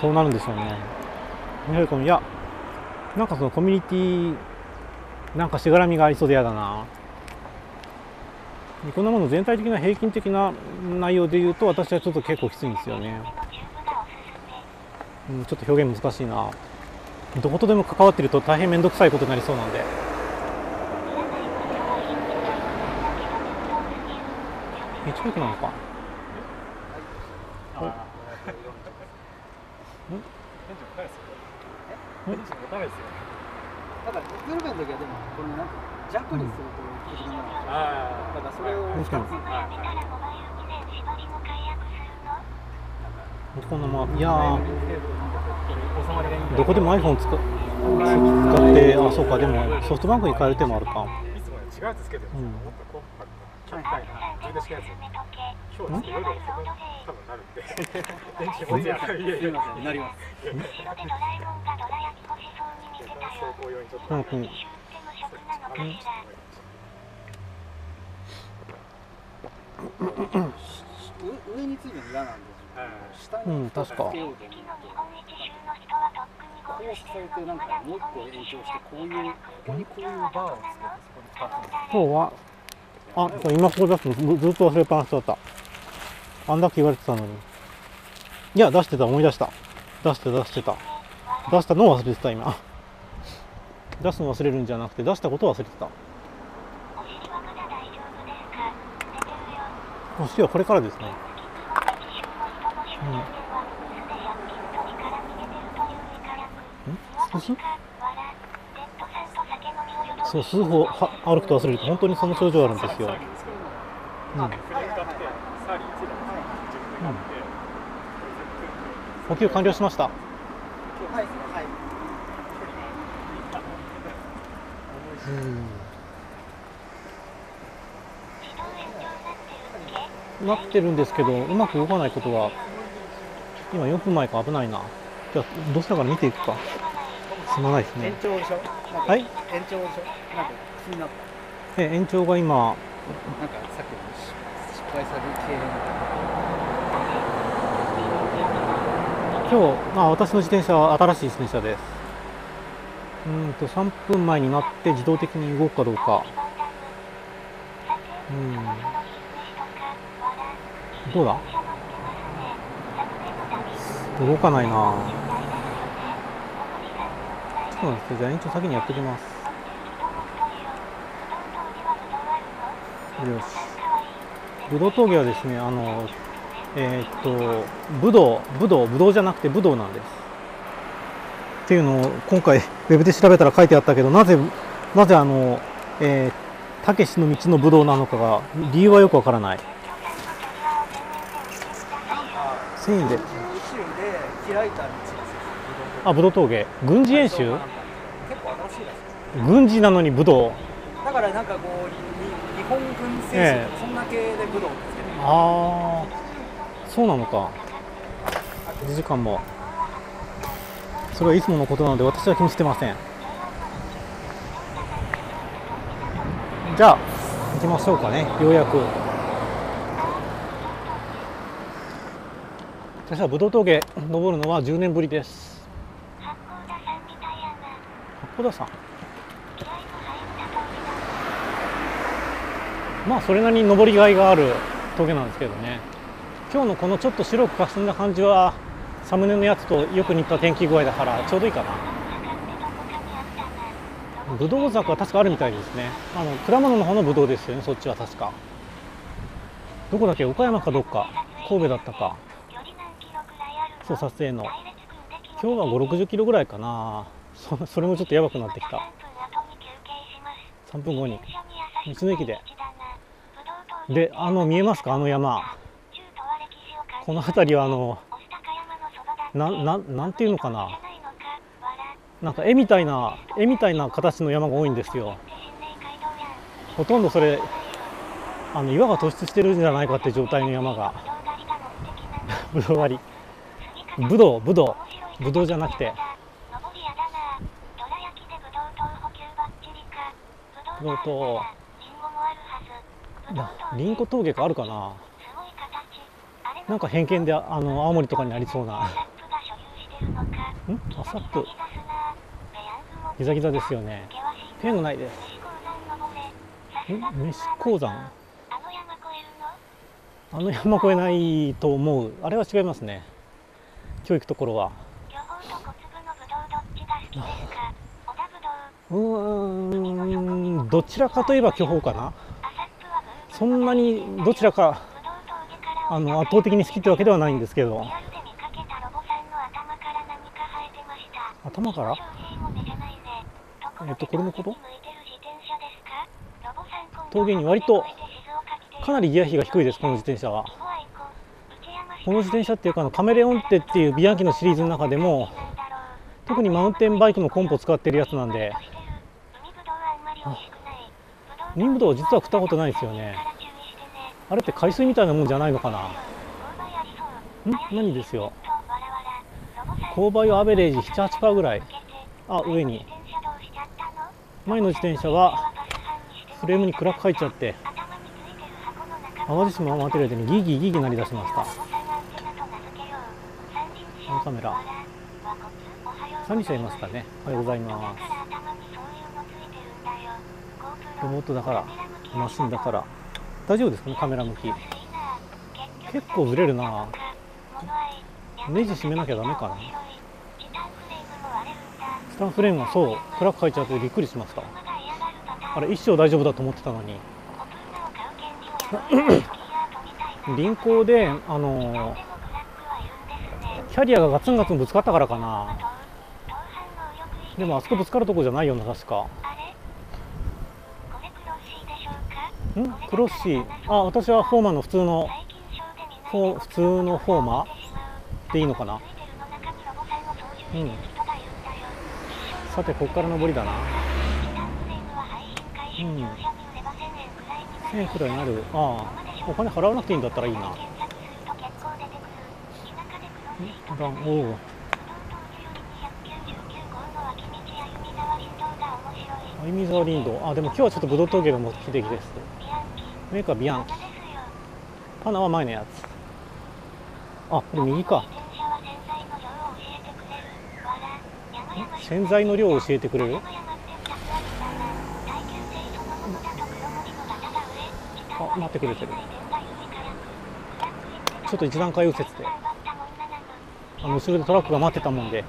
そうなるんでしょうね。いやなんかそのコミュニティなんかしがらみがありそうで嫌だな。こんなもの全体的な平均的な内容で言うと私はちょっと結構きついんですよね。うん、ちょっと表現難しいな。どことでも関わってると大変面倒くさいことになりそうなんで、一応なのかこんなまあ、いやーどこでも iPhone 使, 使ってあそうか、でもソフトバンクに変える手もあるか。上についても嫌なんで、うん、確か。そうは、あ、今ここ出すのずっと忘れっぱなしだった。あんだけ言われてたのに。いや、出してた、思い出した。出してた、出してた。出したのを忘れてた、今。出すの忘れるんじゃなくて、出したことを忘れてた。お尻はこれからですね。うん、少しそう数歩は歩くと忘れると本当にその症状あるんですよ。うんうん、補給完了しました。うん、なってるんですけどうまく動かないことは今よんぷんまえか、危ないな。じゃあどうしたから見ていくか。すまないですね。延長でしょ。はい。延長でしょ。なんか気になった。え園長が今なんかさっき失敗されてみたいな。今日、まあ、私の自転車は新しい自転車です。うんとさんぷんまえになって自動的に動くかどうか。うん、どうだ？動かないな。そうなんですよ。じゃあ延長先にやっておきます。よし。ぶどう峠はですね、あのえっとぶどうぶどうぶどうじゃなくてぶどうなんです。っていうのを今回ウェブで調べたら書いてあったけど、なぜなぜあの、えー、たけしの道のぶどうなのかが理由はよくわからない。繊維で。あ、ぶどう峠。軍事演習？結構新しいです。軍事なのにぶどう。だからなんかこう日本軍事演習、そんな系でぶどうですけどね。ああ。そうなのか。はちじかんもそれはいつものことなので私は気にしてません。じゃあ行きましょうかね、ようやく。私はぶどう峠登るのはじゅうねんぶりです。八甲田山、まあそれなりに登りがいがある峠なんですけどね。今日のこのちょっと白くかすんだ感じはサムネのやつとよく似た天気具合だからちょうどいいかな。ぶどう坂は確かあるみたいですね。あの果物の方のぶどうですよね。そっちは確かどこだっけ、岡山かどっか神戸だったか。そう、撮影の今日はごじゅうろくじゅっキロぐらいかな。 そ, それもちょっとやばくなってきた。さんぷんごに道の駅でであの見えますか、あの山。この辺りはあのな, な, なんていうのかな、なんか絵みたいな絵みたいな形の山が多いんですよ。ほとんどそれあの岩が突出してるんじゃないかって状態の山がぶどう狩りぶどうぶどうぶどうじゃなくてぶどうとりんご峠かあるかな。なんか偏見であの青森とかにありそうな。ん？アサップギザギザですよね。ペンがないです。ん？メシ鉱山、あの山越えないと思う。あれは違いますね。今日行くところはうーんどちらかといえば巨峰かな。そんなにどちらかあの圧倒的に好きってわけではないんですけど。頭から？えっとこれのこと？峠に割とかなりギア比が低いですこの自転車は。この自転車っていうかカメレオンテっていうビアンキのシリーズの中でも特にマウンテンバイクのコンポ使ってるやつなんで。海ぶどう実は食ったことないですよね。あれって海水みたいなもんじゃないのかな。ん？何ですよ。勾配はアベレージ ななはちパーセント ぐらい。あ、上に前の自転車はフレームにクラック入っちゃって淡路島のアマテレでにギギギギ鳴り出しました。このカメラさんにん車いますかね。おはようございます。リモートだからマシンだから大丈夫ですかね。カメラ向き結構ずれるな。ネジ閉めなきゃダメかな。チタンフレームはそうクラック入っちゃってびっくりしました。あれ一生大丈夫だと思ってたのに輪行であのキャリアがガツンガツンぶつかったからかな。でもあそこぶつかるとこじゃないよな確か。ん？クロッシー。あ、私はフォーマの普通の普通のフォーマでいいのかな。うん。さてここから上りだな。うん。せんえんくらいになる。ああ、お金払わなくていいんだったらいいな。おお。相見沢林道、あ、でも今日はちょっとぶどう峠が目的ですね。メーカービアン、パナは前のやつ。あ、これ右か。洗剤の量を教えてくれる。あ、待ってくれてる。ちょっと一段階右折で、あの後ろでトラックが待ってたもんで。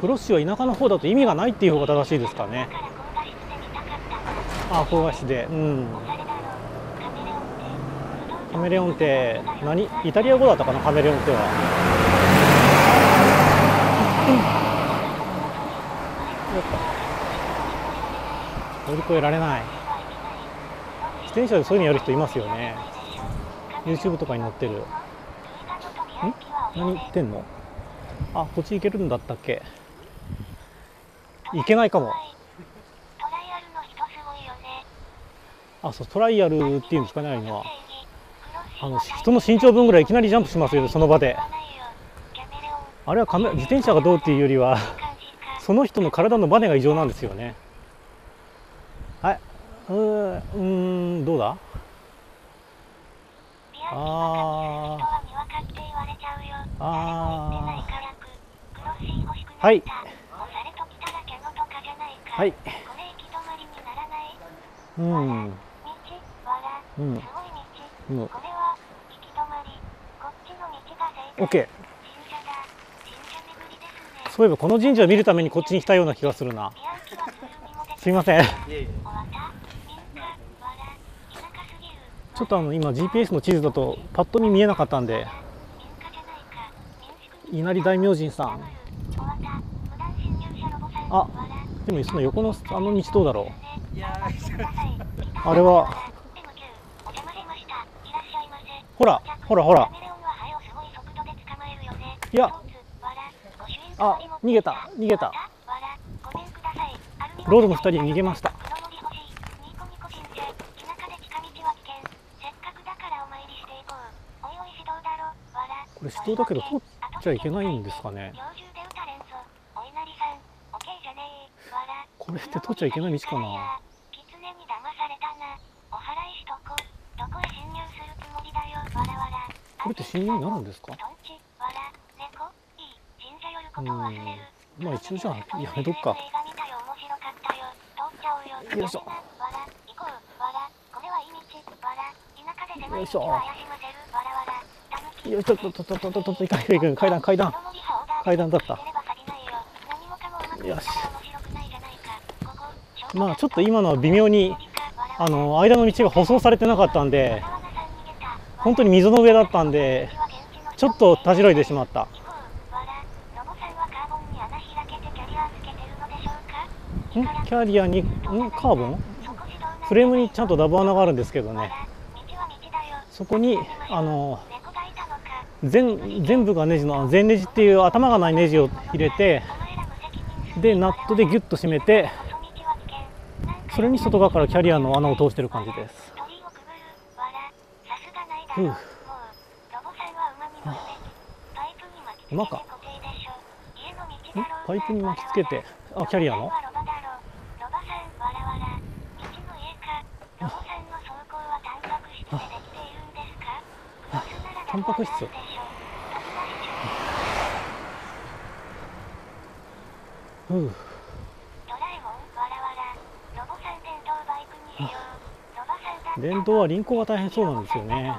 黒市は田舎の方だと意味がないっていう方が正しいですかね。ああ、高画質で、うん。カメレオンって何、イタリア語だったかな、カメレオンっては。乗り越えられない。自転車でそういうのやる人いますよね。YouTube とかに載ってる。ん？何言ってんの？あ、こっち行けるんだったっけ？行けないかも。あ、そう、トライアルっていうんですかね、ああいうのは。あの人の身長分ぐらいいきなりジャンプしますよ、その場で。あれはカメ自転車がどうっていうよりはその人の体のバネが異常なんですよね。はい、うーん、どうだ。ああ、ああ、はいはい、うんうんうん、オッケー。そういえばこの神社を見るためにこっちに来たような気がするな。すいません。ちょっとあの今 ジーピーエス の地図だとパッと見見えなかったんで。稲荷大明神さん、あ、でもその横のあの道どうだろう。あれはほらほらほら、いや、あ、逃げた逃げた。ロードのふたり逃げました。これ手動だけど通ってじゃあいけないんですかね。これって取っちゃいけない道かな。これって侵入になるんですか。うん、まあ一応じゃあやめとくか。よいしょよいしょ、よいしょ、ちょっとちょっとちょっとちょっといかないで、階段階段階段だった。よし、まあちょっと今のは微妙にあの間の道が舗装されてなかったんで、本当に溝の上だったんでちょっとたじろいでしまった。ん、キャリアにんカーボンフレームにちゃんとダブ穴があるんですけどね、そこにあの全, 全部がネジの全ネジっていう頭がないネジを入れて、でナットでギュッと締めて、それに外側からキャリアの穴を通してる感じです。ふう、馬かパイプに巻きつけて、あ、キャリアのタンパク質。うん、電動は輪行が大変そうなんですよね。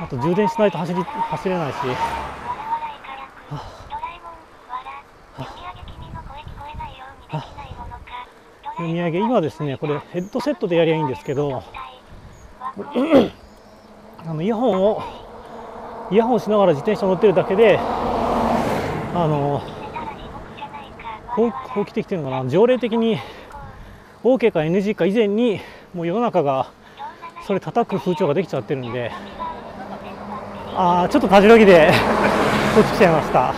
あと充電しないと走り走れないし。読み上げ、今ですね、これヘッドセットでやりゃいいんですけどあのイヤホンをイヤホンしながら自転車乗ってるだけで、あの法規的というのかな、条例的に OK か エヌジー か以前にもう世の中がそれ叩く風潮ができちゃってるんで、ああちょっとたじろぎでこっち来ちゃいました。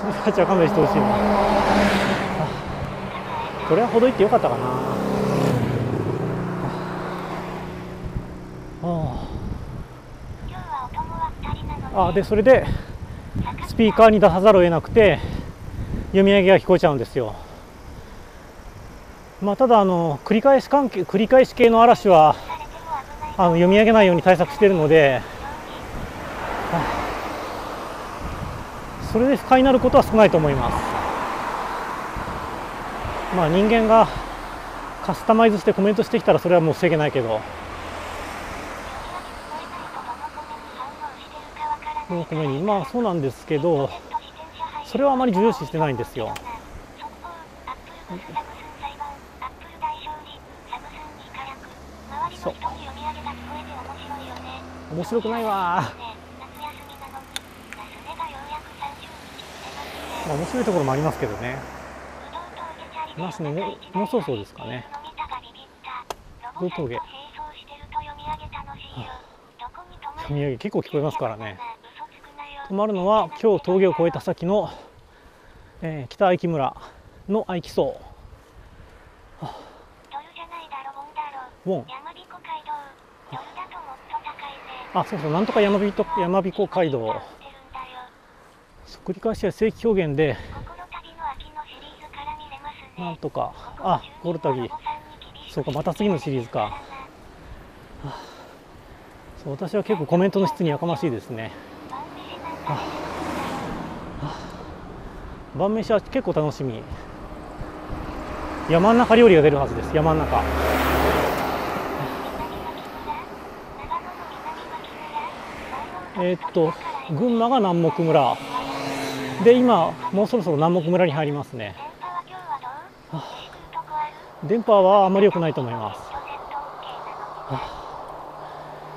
その人たちは勘弁してほしいな。これはほどいてよかったかな。ああ。あでそれでスピーカーに出さざるを得なくて読み上げが聞こえちゃうんですよ。まあ、ただあの繰り返し関係繰り返し系の嵐はあの読み上げないように対策しているので、それで不快になることは少ないと思います。まあ、人間がカスタマイズしてコメントしてきたらそれはもう防げないけど、もうごめんにまあそうなんですけど、それはあまり重要視してないんですよ。そう面白くないわ。まあ面白いところもありますけどね。ますね、もうそうそうですかね。どこで読み上げ結構聞こえますからね。止まるのは今日峠を越えた先の、えー、北愛木村の愛木荘。あ、そうそう、なんとか山びと山彦街道。繰り返しは正規表現でなんとか、あ、ゴルタギ、そうか、また次のシリーズか。そう、私は結構コメントの質にやかましいですね。晩飯は結構楽しみ。山の中料理が出るはずです。山の中。えー、っと群馬が南牧村で、今もうそろそろ南牧村に入りますね。電波はあまり良くないと思います。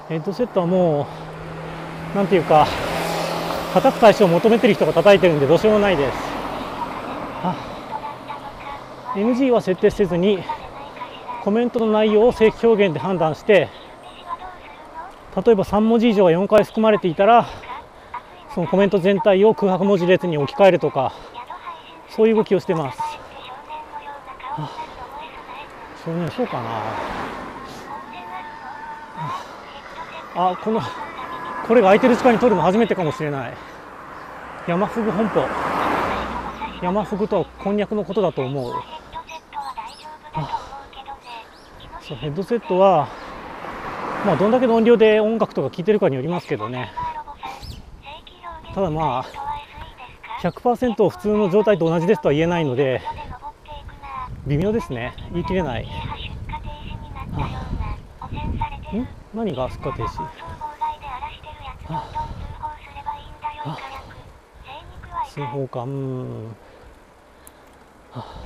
ヘッドセットはもうなんていうか、叩く対象を求めてる人が叩いてるんでどうしようもないです。エヌジー は設定せずにコメントの内容を正規表現で判断して、例えばさんもじ以上がよんかい含まれていたらそのコメント全体を空白文字列に置き換えるとか、そういう動きをしてます。そうね、そうかな。あ、このこれが空いてる時間に撮るの初めてかもしれない。山ふぐ本舗。山ふぐとはこんにゃくのことだと思う。そう、ヘッドセットはまあどんだけの音量で音楽とか聴いてるかによりますけどね。ただまあ ひゃくパーセント 普通の状態と同じですとは言えないので微妙ですね。言い切れない。ああん何が出荷停止。通報か。うーん、あ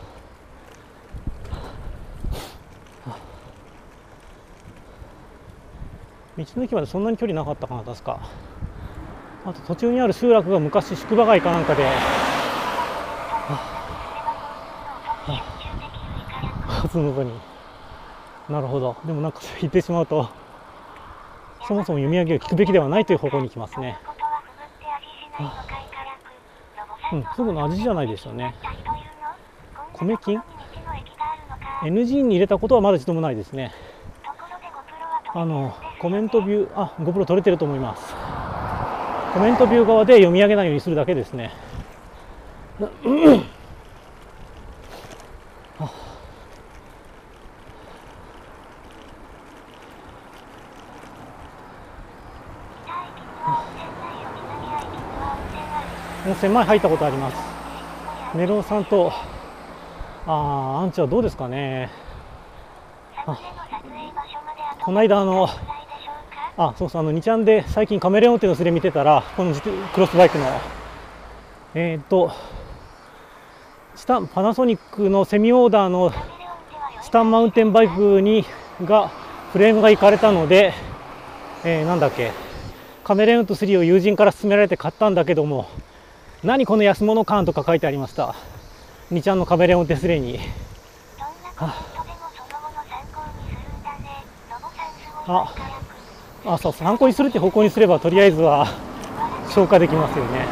あ道の駅までそんなに距離なかったかな、確か。あと途中にある集落が昔宿場街かなんかで、はあはあ、初の子に。なるほど。でもなんか言ってしまうとそもそも読み上げを聞くべきではないという方向に行きますね。はあ、うん、すぐの味じゃないですよね。米金 エヌジー に入れたことはまだ一度もないですね。あのコメントビュー、あ、GoPro 撮れてると思います。コメントビュー側で読み上げないようにするだけですね。温泉前入ったことあります。メロンさんとあーアンチはどうですかね。この間あのあ、そうそう、あのにちゃんで最近カメレオンっていうのすれ見てたら、このクロスバイクのえー、っと下パナソニックのセミオーダーのスタンマウンテンバイクにがフレームがいかれたので、えー、なんだっけ、カメレオンとスリーを友人から勧められて買ったんだけども、何この安物感とか書いてありました。にちゃんのカメレオンテスレに。ああ、そう、参考にするって方向にすればとりあえずは消化できますよね。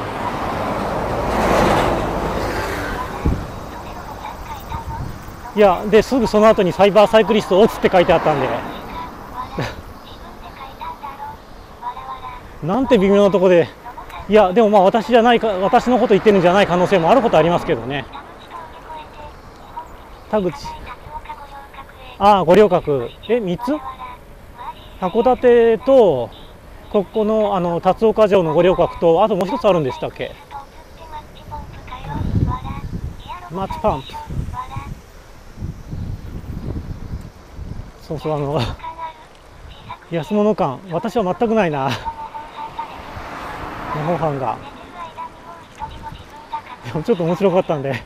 いや、ですぐその後にサイバーサイクリストオツって書いてあったんでなんて微妙なとこでいや、でもまあ私じゃないか、私のこと言ってるんじゃない可能性もあることありますけどね。田口、ああ、五稜郭、え、みっつ、函館とここのあの龍岡城の五稜郭と、あともう一つあるんでしたっけ、マッチパンプ。そうそう、あの安物感私は全くないな。模倣犯がでもちょっと面白かったんで、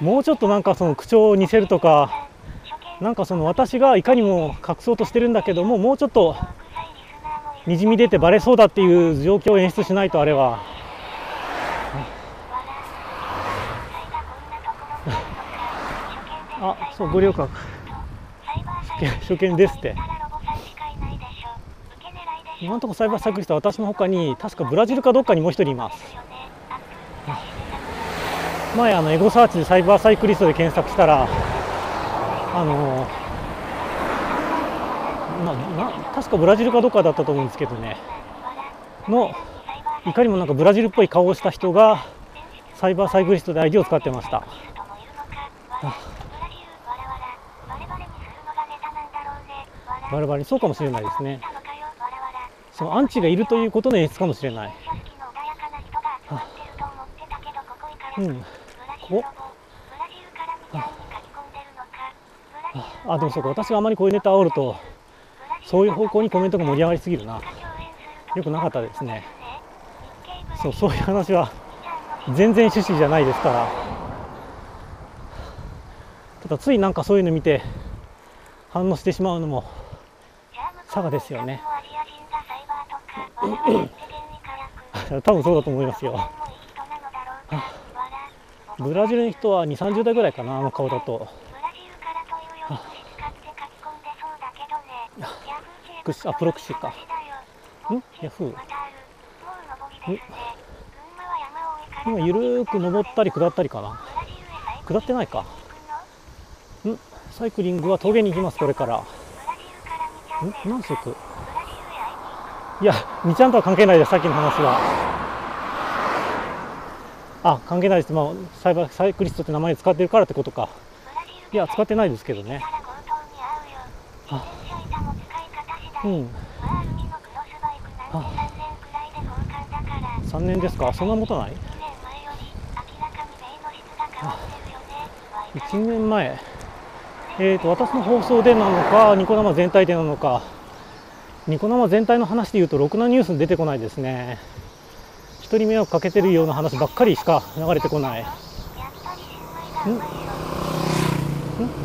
もうちょっとなんかその口調を似せるとか、なんかその私がいかにも隠そうとしてるんだけども、もうちょっとにじみ出てバレそうだっていう状況を演出しないとあれは。あ、そう、五稜郭初見ですって。今のところサイバーサイクリストは私のほかに確かブラジルかどっかにもう一人います。前あのエゴサーチでサイバーサイクリストで検索したら、あのなな確かブラジルかどっかだったと思うんですけどね、のいかにもなんかブラジルっぽい顔をした人がサイバーサイクリストで アイディー を使ってました。バラバラに、そうかもしれないですね。そのアンチがいるということの演出かもしれない。うん。ここ。あ、でもそうか。私があまりこういうネタを煽ると、そういう方向にコメントが盛り上がりすぎるな。よくなかったですね。そう、そういう話は全然趣旨じゃないですから。ただついなんかそういうの見て反応してしまうのも佐賀ですよね。多分そうだと思いますよ。ブラジルの人はにじゅう、さんじゅうだいぐらいかな、あの顔だと。あ、プロクシーか。ん？ヤフー。今ゆるーく登ったり下ったりかな。下ってないか。ん？サイクリングは峠に行きますこれから。ん？何足？いや、にちゃんとは関係ないです、さっきの話は。あ、関係ないです、まあ、サイバーサイクリストって名前使ってるからってことか。いや、使ってないですけどね。あ、うん。あ、さんねんですか、そんな持たない？あ、いちねんまえ、えーと、私の放送でなのか、ニコ生全体でなのか。ニコ生全体の話でいうとろくなニュースに出てこないですね。人に迷惑かけてるような話ばっかりしか流れてこない。んん、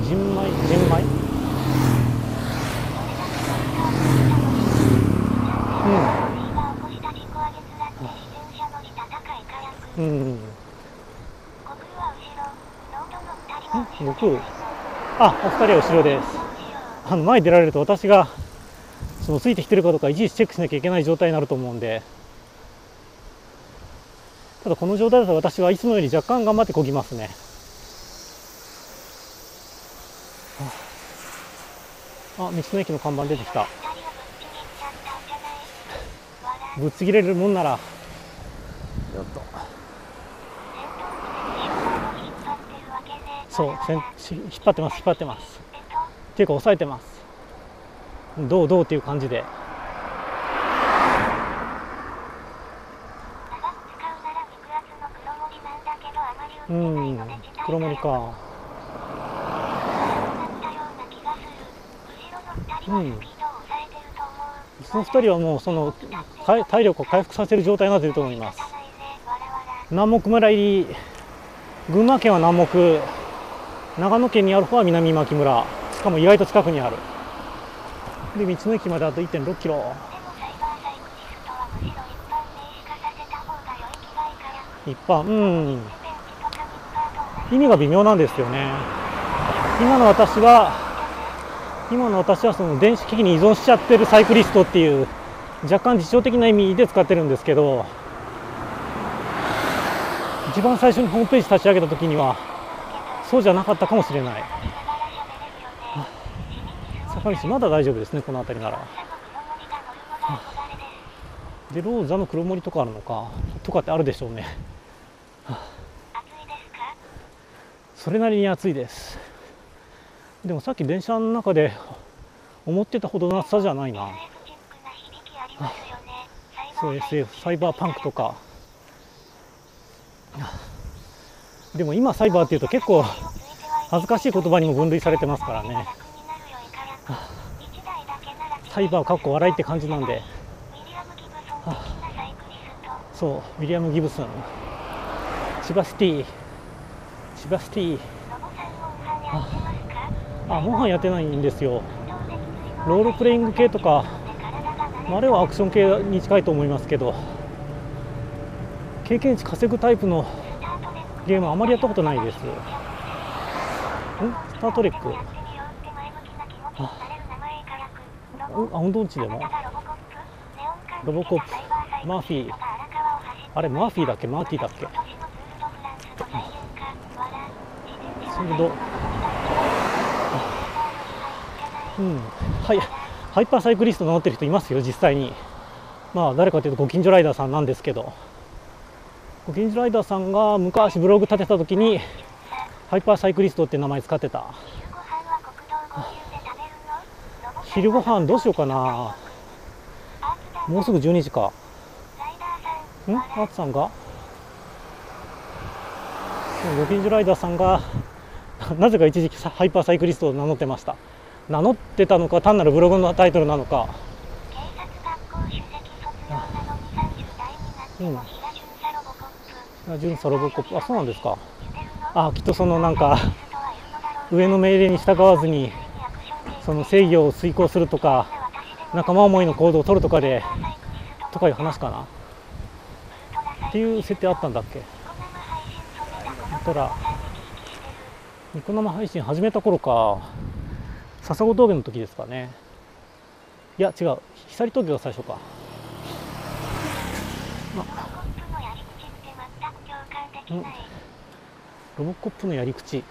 じんまい、じんまい、うんうんうん、僕、あ、お二人は後ろです。あの前出られると私がそのついてきてるかどうかいちいちチェックしなきゃいけない状態になると思うんで、ただこの状態だと私はいつもより若干頑張ってこぎますね。あ、道の駅の看板出てきた。ぶっちぎれるもんなら。よっと。そう、引っ張ってます、引っ張ってます。っていうか押さえてます。どうどうっていう感じで。うん、黒森か。うん、うちのふたりはもうその体力を回復させる状態になっていると思います。南木村入り、群馬県は南木、長野県にある方は南牧村、しかも意外と近くにある。で、道の駅まであと いってんろくキロ。一般、うん、意味が微妙なんですよね。今の私は今の私はその電子機器に依存しちゃってるサイクリストっていう若干自称的な意味で使ってるんですけど、一番最初にホームページ立ち上げた時にはそうじゃなかったかもしれない。まだ大丈夫ですね、この辺りなら。ベローザの黒森とかあるのかとかってあるでしょうね。暑いですか？それなりに暑いです。でもさっき電車の中で思ってたほどの暑さじゃないな。そう エスエフ サイバーパンクとか。でも今サイバーっていうと結構恥ずかしい言葉にも分類されてますからね。サイバーかっこ笑いって感じなんで。そう、ウィリアム・ギブソン、千葉シティ、千葉シティ。あ、モンハンやってないんですよ。ロールプレイング系とか、あれはアクション系に近いと思いますけど、経験値稼ぐタイプのゲームあまりやったことないです。ん？スタートレック。あ、運動音痴でも。ロボコップ、マーフィー。あれ、マーフィーだっけ？マーティーだっけ？ソード。うん。はい。ハイパーサイクリスト名乗ってる人いますよ、実際に。まあ、誰かというとご近所ライダーさんなんですけど。ご近所ライダーさんが昔ブログ立てた時にハイパーサイクリストって名前使ってた。昼ご飯どうしようかな。もうすぐじゅうにじか。ん？アーツさんが？ご近所ライダーさんがなぜか一時期ハイパーサイクリストを名乗ってました。名乗ってたのか単なるブログのタイトルなのか。うん。純ソロボコップ。あ、そうなんですか。あ、きっとそのなんか上の命令に従わずにその制御を遂行するとか仲間思いの行動を取るとかでとかいう話かなっていう設定あったんだっけ。だからニコ生配信始めた頃か笹子峠の時ですかね。いや違う、ひさり峠が最初か。あ、ロボコップのやり口、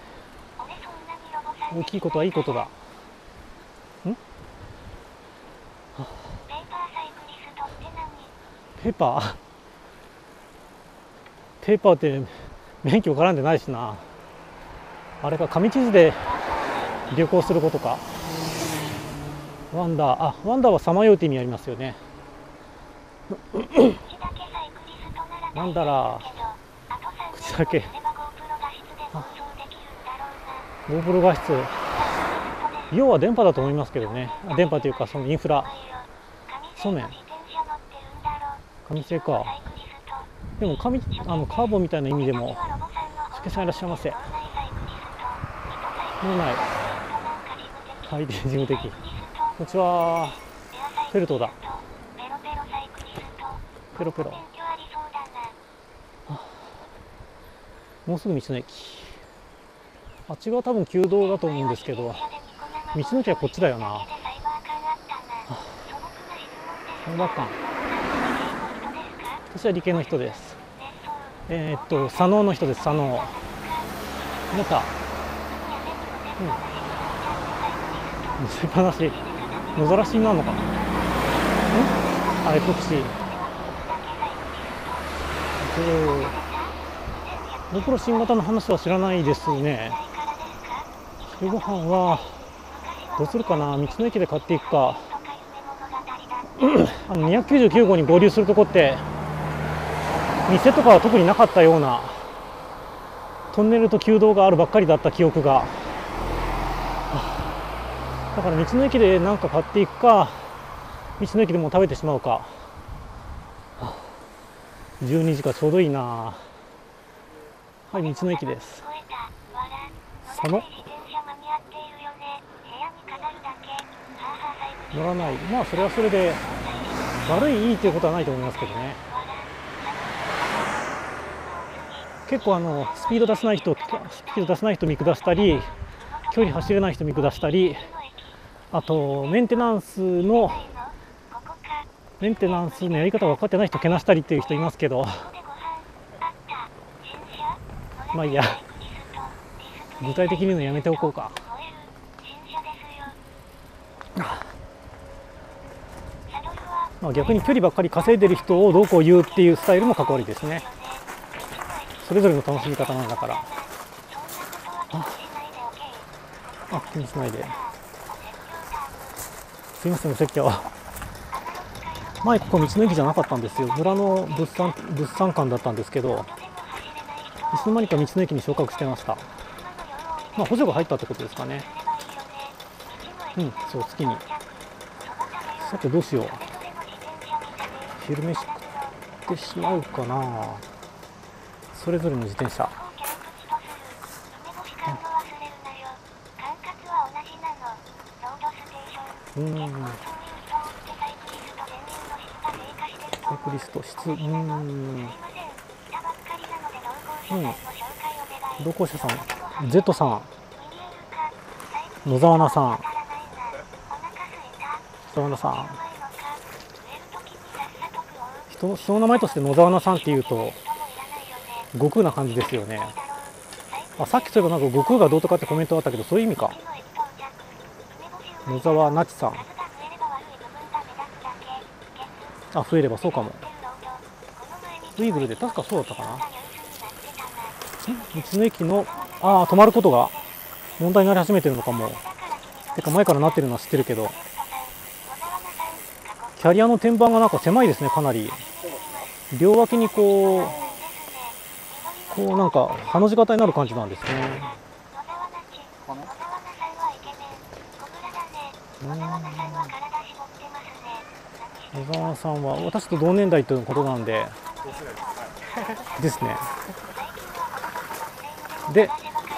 大きいことはいいことだ。ん？ペーパー？ペーパーって免許絡んでないしな。あれか、紙地図で旅行することか。ワンダー、あ、ワンダーはさまようって意味ありますよね。なんだらだけ。GoPro 画質、要は電波だと思いますけどね。電波というかそのインフラ。そうね。紙製か。でも紙あのカーボンみたいな意味でも。しけさんいらっしゃいませ。もうない。回転事務的。こんにちは。ペルトだ。ペロペロ。もうすぐ道の駅。あっち側多分旧道だと思うんですけど、道の駅はこっちだよな。サイバー館。私は理系の人です。えー、っと左脳の人です。左脳。なんか、うん。見せっぱなし。野ざらしになるのかな。ん？あれこっち。えっと。GoPro新型の話は知らないですね。昼ご飯はどうするかな。道の駅で買っていくか。あのにひゃくきゅうじゅうきゅう号に合流するとこって店とかは特になかったような、トンネルと旧道があるばっかりだった記憶が。だから道の駅で何か買っていくか、道の駅でも食べてしまうか。じゅうにじか、ちょうどいいな。はい、道の駅です。その乗らない。まあそれはそれで悪いいいということはないと思いますけどね。結構あのスピード出せない人、スピード出せない人見下したり、距離走れない人見下したり、あとメンテナンスのメンテナンスのやり方が分かってない人けなしたりっていう人いますけど。まあいいや、具体的に言うのやめておこうか。まあ、逆に距離ばっかり稼いでる人をどうこう言うっていうスタイルもかっこ悪いですね。それぞれの楽しみ方なんだから。ああ、気にしないで。すいません、お説教は前ここ道の駅じゃなかったんですよ。村の物産物産館だったんですけど、いつの間にか道の駅に昇格してました。まあ補助が入ったってことですかね。うん、そう、月に。さてどうしよう。昼飯食ってしまうかな。それぞれの自転車。うん。チェックリスト、質、うん。うん、同行者さん、Z さん、野沢菜さん、野沢菜さん、人、人の名前として野沢菜さんっていうと悟空な感じですよね。あ、さっきそういえばなんか悟空がどうとかってコメントあったけど、そういう意味か。野沢菜さん、あ、増えればそうかも。ウイグルで確かそうだったかな。道の駅の、ああ、止まることが問題になり始めてるのかも。てか前からなってるのは知ってるけど、キャリアの天板がなんか狭いですね、かなり。両脇にこうこうなんかハの字型になる感じなんですね。小沢さんは私と同年代ということなんでですね。で、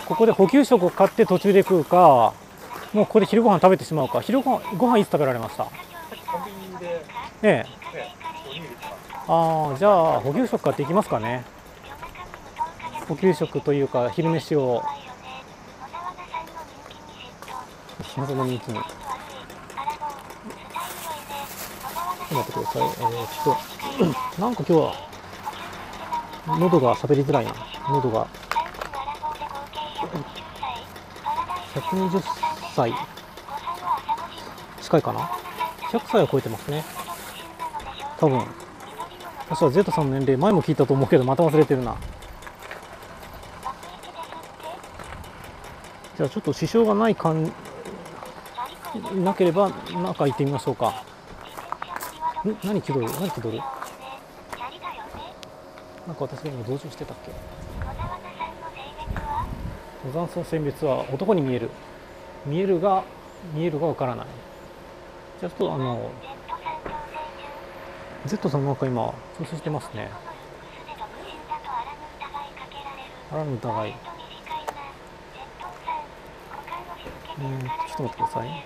ここで補給食を買って途中で食うか、もうここで昼ご飯食べてしまうか。昼ご飯、ご飯いつ食べられました？ええ。ああ、じゃあ補給食買っていきますかね。補給食というか昼飯を。謎の人気に。待ってください。えー、っと、なんか今日は喉が喋りづらいな。喉が。ひゃくにじゅっさい近いかな。ひゃくさいは超えてますね、多分。私は Z さんの年齢前も聞いたと思うけど、また忘れてるな。じゃあちょっと支障がないかんなければ中行ってみましょうか。ん、何気取る何気取る。なんか私が今同情してたっけ。野沢菜の選別は男に見える、見えるが見えるがわからない。じゃあちょっとあの Z さんなんか今調整してますね。あらぬ疑い。うん、ちょっと待ってください。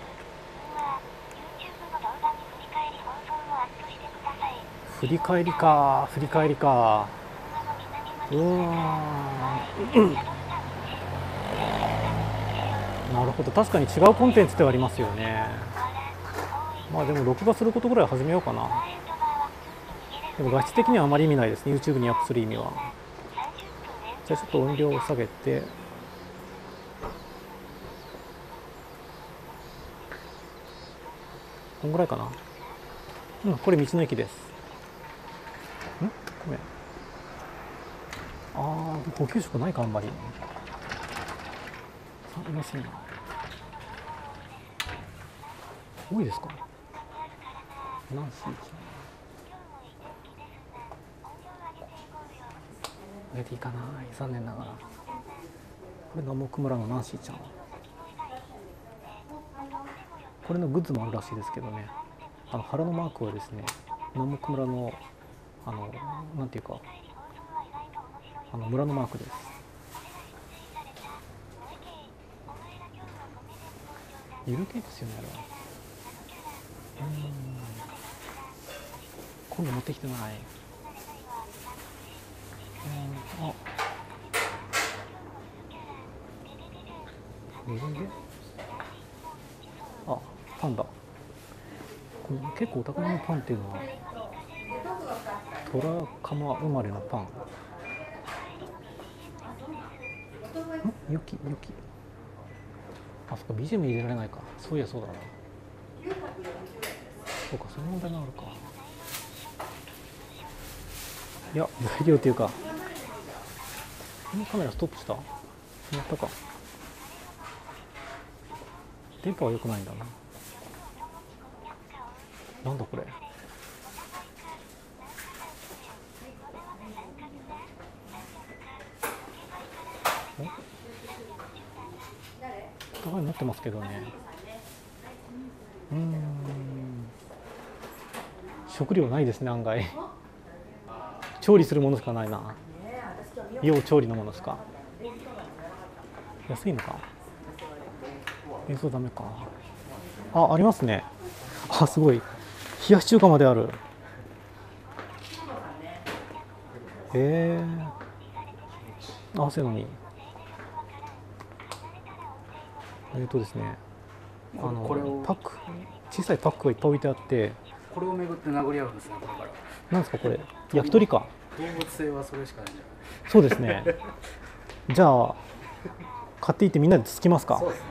振り返りか、振り返りか。うわー。なるほど、確かに違うコンテンツではありますよね。まあでも録画することぐらい始めようかな。でも画質的にはあまり意味ないですね、 YouTube にアップする意味は。じゃあちょっと音量を下げて、こんぐらいかな。うん、これ道の駅です。ん、ごめん。ああ、補給食ないか、あんまりいません。多いですか。何数字。これでいいかな、残念ながら。これが木村のナンシーちゃん。これのグッズもあるらしいですけどね。あの腹のマークはですね、木村のあのなんていうか、あの村のマークです。ゆる系ですよね、あれは。今度持ってきてない。あ、あ、パンだ。結構お高めのパンっていうのは虎鎌生まれのパン。ん、よきよき。あ、そっか、ビージーエム 入れられないか。そういや、そうだな。そうか、そういう問題があるか。いや、材料というか、このカメラストップした？やったか。電波は良くないんだな。なんだこれ。お互い持ってますけどね。うーん。食料ないですね、案外。調理するものしかないな。要調理のものしか。安いのか。映像ダメか。あ、ありますね。あ、すごい。冷やし中華まである。えー。合わせのに。えっとですね。あの、パック。小さいパックがいっぱい置いてあって。これを巡って殴り合うんですね。これから。なんですかこれ。焼き鳥か。動物性はそれしかないんじゃない。そうですね。じゃあ買っていってみんなでつつきますか。そうですね。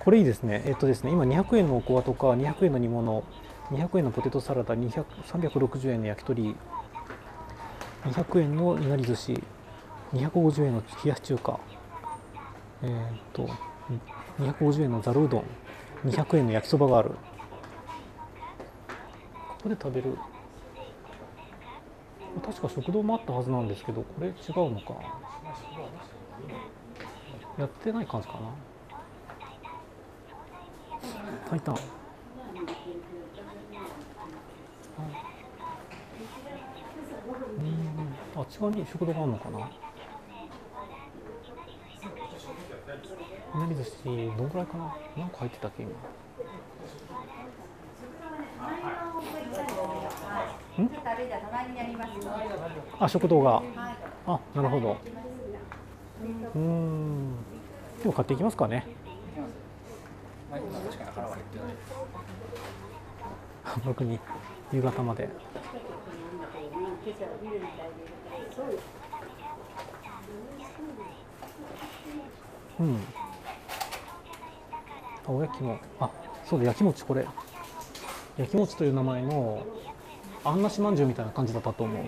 これいいですね。えっとですね、今にひゃくえんのおこわとかにひゃくえんの煮物、にひゃくえんのポテトサラダ、さんびゃくろくじゅうえんの焼き鳥、にひゃくえんのいなり寿司、にひゃくごじゅうえんの冷やし中華、えー、っとにひゃくごじゅうえんのざるうどん、にひゃくえんの焼きそばがある。ここで食べる。確か食堂もあったはずなんですけど、これ違うのか。やってない感じかな。炊いた。あっち側に食堂があるのかな。いなり寿司、どんぐらいかな。何個入ってたっけ今。ん？あ、食堂が。あ、なるほど。うん、でも買っていきますかね。僕に夕方まで。うん、あ、おやきも。あ、そうだ、やきもち。これやきもちという名前のあんなしまんじゅうみたいな感じだったと思う。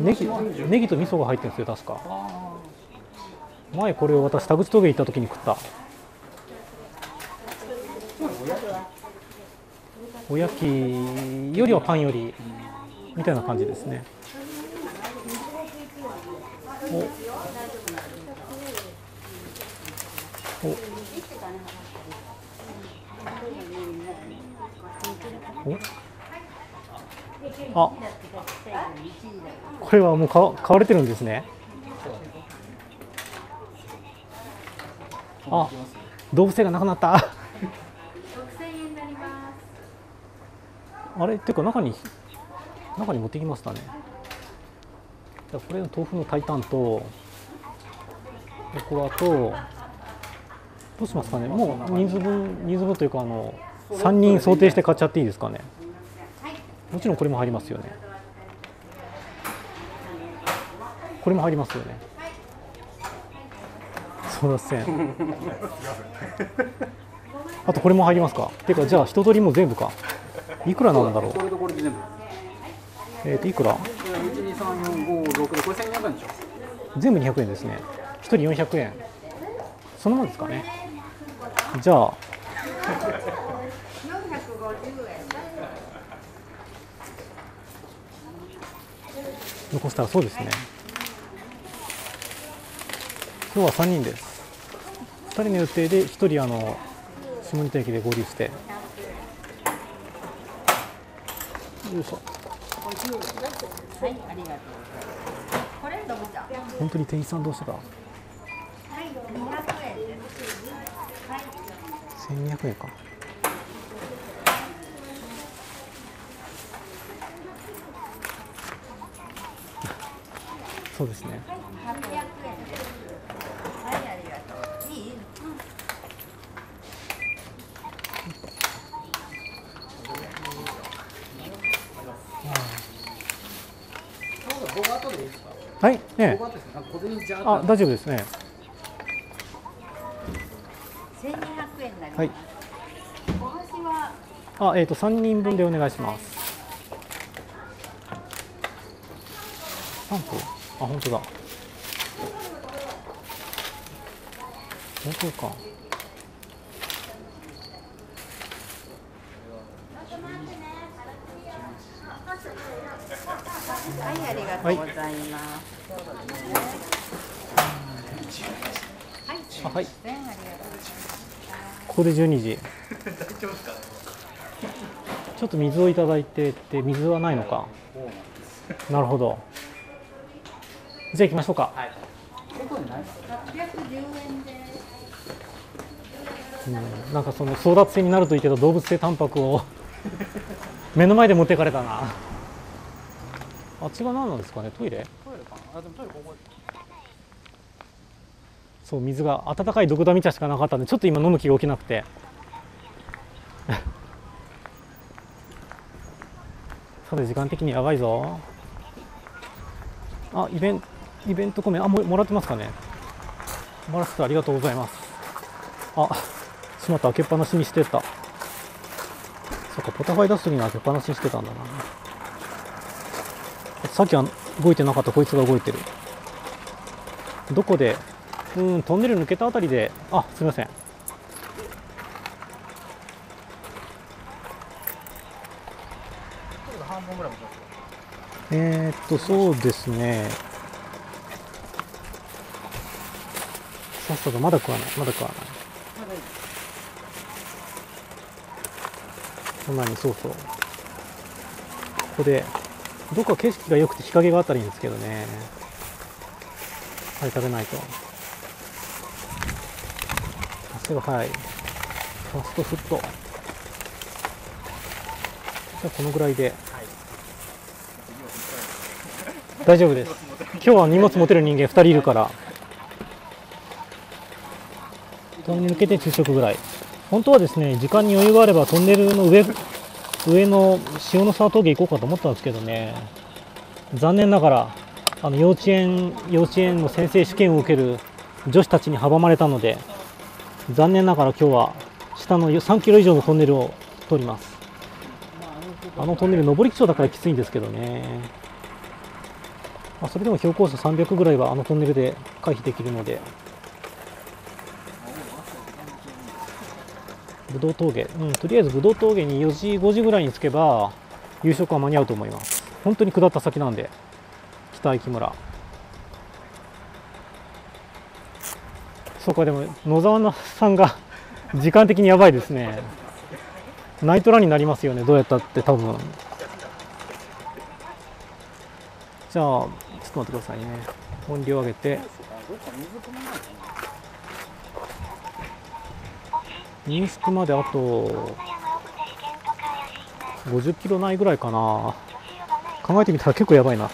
ネギ、ネギと味噌が入ってるんですよ、確か。前これを私田口峠行った時に食った。おやきよりはパンよりみたいな感じですね。おおお、あ、これはもう買われてるんですね。あ、動物性がなくなった。あれっていうか、中に中に持ってきましたね。じゃあこれの豆腐の炊いたんとおこわとどうしますかね。もう人数分、人数分というか、あのさんにん想定して買っちゃっていいですかね。もちろんこれも入りますよね。これも入りますよね。そうだせん。あとこれも入りますか。ていうか、じゃあ一通りも全部か。いくらなんだろう。えっといくら？全部にひゃくえんですね。一人よんひゃくえん。そのままですかね。じゃあ。残したらそうですね。今日はさんにんです。ふたりの予定でひとりあの下仁田駅で合流して。よいしょ。本当に店員さんどうしたか。せんにひゃくえんか。そうですね。はい、ね。あ、大丈夫ですね。せんにひゃくえんになります。はい。お箸は。あ、えっと、さんにんぶんでお願いします。ランプ、あ、本当だ。本当か。はい、ありがとうございます。はい、はい、ここでじゅうにじ。ちょっと水をいただいてって、水はないのか。なるほど。じゃあ行きましょうか。はい、うん、なんかその争奪戦になるといいけど、動物性タンパクを目の前で持っていかれたな。あっちが何なんですかね、トイレ？トイレかな。あ、でもトイレここ。そう、水が温かいドクダミ茶しかなかったんで、ちょっと今飲む気が起きなくて。さて時間的にやばいぞ。あ、イベントイベントコメント、あ、ももらってますかね。もらってありがとうございます。あ、しまった、開けっぱなしにしてた。そっか、ポタファイダストリーの開けっぱなしにしてたんだな。さっきは動いてなかった、こいつが動いてる。どこで、うーん、トンネル抜けたあたりで、あ、すみません。えっと、そうですね。さっさとまだ食わない、まだ食わない。そんなに、そうそう。ここで、どこか景色が良くて日陰があったらいいんですけどね。はい、食べないと。それは、はい。ファストフット。じゃあ、このぐらいで。大丈夫です。今日は荷物持てる人間ふたりいるから。トンネル抜けて昼食ぐらい。本当はですね、時間に余裕があればトンネルの上、上の塩の沢峠行こうかと思ったんですけどね、残念ながら、あの幼稚園、幼稚園の先生試験を受ける女子たちに阻まれたので、残念ながら今日は下のさんキロ以上のトンネルを通ります。あのトンネル、上り基調だからきついんですけどね。まあそれでも標高差さんびゃくぐらいはあのトンネルで回避できるので、ぶどう峠、うん、とりあえずぶどう峠によじごじぐらいに着けば夕食は間に合うと思います。本当に下った先なんで。北駅村、そうか。でも野沢さんが時間的にやばいですね。ナイトランになりますよね、どうやったって多分。じゃあ、ちょっと待ってくださいね。音量上げて。新宿まであとごじゅっキロないぐらいかな。考えてみたら結構やばいな。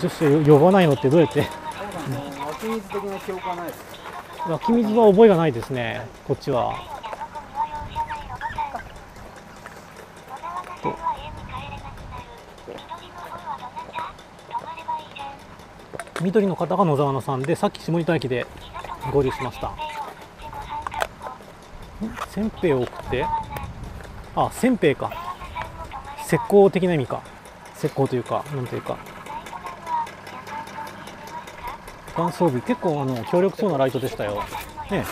女子呼ばないのってどうやって？湧き水的な記憶はないですか？湧き水は覚えがないですね、こっちは。緑の方が野沢菜さんで、さっき下仁田駅で合流しました。せんべいを送って、あ、せんべいか、石膏的な意味か、石膏というかなんというか、元装備結構あの強力そうなライトでしたよね。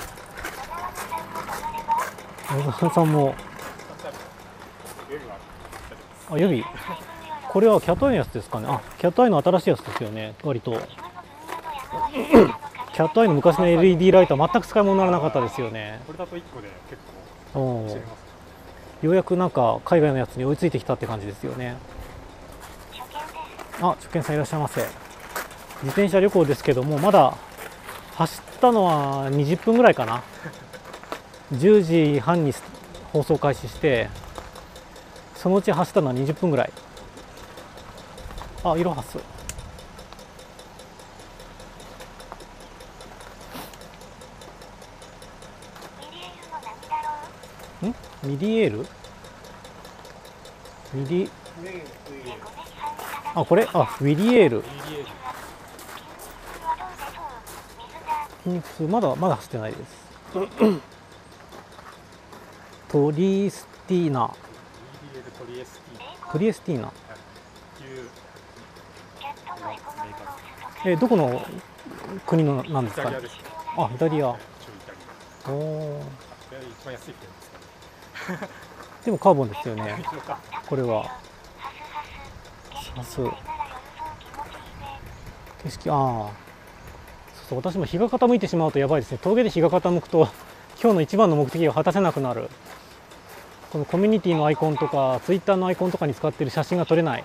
野沢さんも、あ、予備、これはキャットアイのやつですかね。あ、キャットアイの新しいやつですよね、割と。キャットアイの昔の エルイーディー ライトは全く使い物にならなかったですよね。これだといっこで結構知れます。ようやくなんか海外のやつに追いついてきたって感じですよね。あ、初見さんいらっしゃいませ。自転車旅行ですけども、まだ走ったのはにじゅっぷんぐらいかな。じゅうじはんに放送開始して、そのうち走ったのはにじゅっぷんぐらい。あ、イロハス。ん？ミディエール？ミディ。あ、これ、あ、ウィリエール。筋肉痛、まだまだ走ってないです。トリスティーナ。トリエスティーナ。えー、どこの国のなんですか？あ、イタリア。おお。でもカーボンですよね。これは。景色、ああ。そうそう、私も日が傾いてしまうとやばいですね。峠で日が傾くと今日の一番の目的が果たせなくなる。このコミュニティのアイコンとかツイッターのアイコンとかに使ってる写真が撮れない。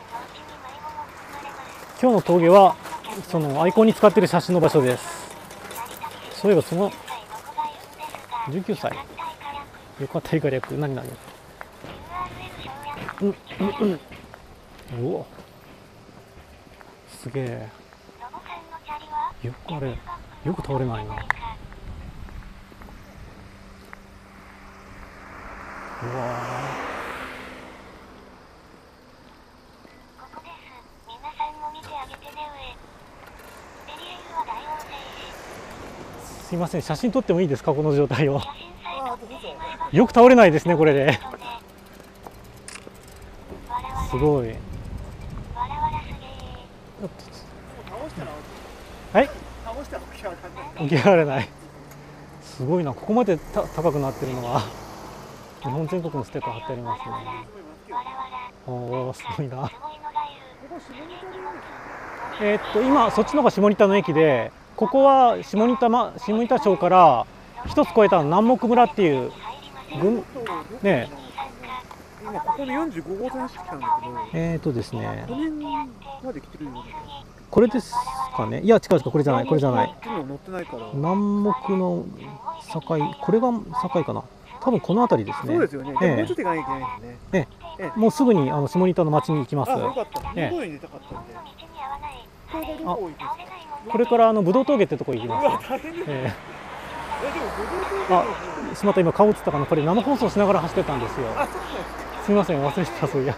今日の峠はそのアイコンに使ってる写真の場所です。そういえばそのじゅうきゅうさい横は大火略何何、うんうんうん、うおすげえ、よくあれよく倒れないな。うわすいません、写真撮ってもいいですか、この状態を。よく倒れないですね、これで。すごい。はい。起き上がれない。すごいな、ここまでた高くなってるのが。日本全国のステッカー貼ってありますね。おお、すごいな。えーっと、今、そっちのが下仁田の駅で。ここは下仁田、ま、下仁田町から一つ越えた南牧村っていう群ねえ。ここでよんじゅうごごうせんしか来たんだけど。えっとですね。これまで来てるんだけど。これですかね。いや違う違う、これじゃない、これじゃない。乗ってないから。南牧の境、これが境かな。多分この辺りですね。そうですよね。ええ、もうちょっと行かなきゃいけないですね。ええ、もうすぐにあの下仁田の町に行きます。あ、よかった。すごい寝たかったんで。あ、これからあのぶどう峠ってとこ行きます、ね。えー、あ、すまた今顔映ったかな、これ生放送しながら走ってたんですよ。すみません、忘れてた、そういや。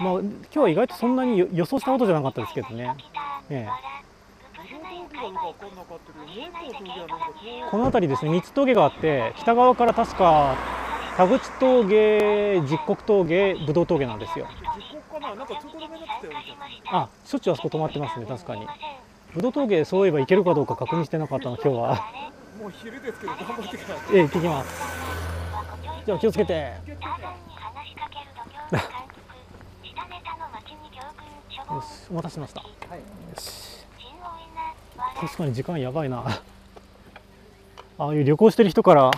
まあ、今日は意外とそんなに予想したことじゃなかったですけどね。えーこの辺りですね、みっつ峠があって、北側から確か田口峠、十石峠、ぶどう峠なんですよ。あ、しょっちゅうあそこ止まってますね、確かに。ぶどう峠、そういえば行けるかどうか確認してなかったの、今日は。もう昼ですけど、頑張ってください。ええ、行ってきます。じゃあ、気をつけて。よし、お待たせしました。はい確かに時間やばいな。ああいう旅行してる人から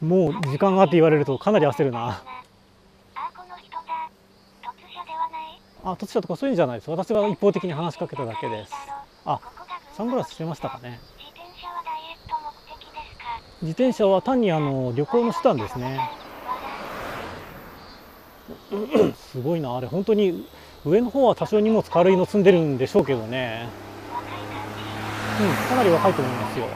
もう時間がって言われるとかなり焦るな。あ、突如とかそういうんじゃないです。私が一方的に話しかけただけです。あ、サングラスしてましたかね。自転車は単にあの旅行の手段ですね。すごいな、あれ本当に上の方は多少荷物軽いの積んでるんでしょうけどね。うん、かなり若いと思いますよ。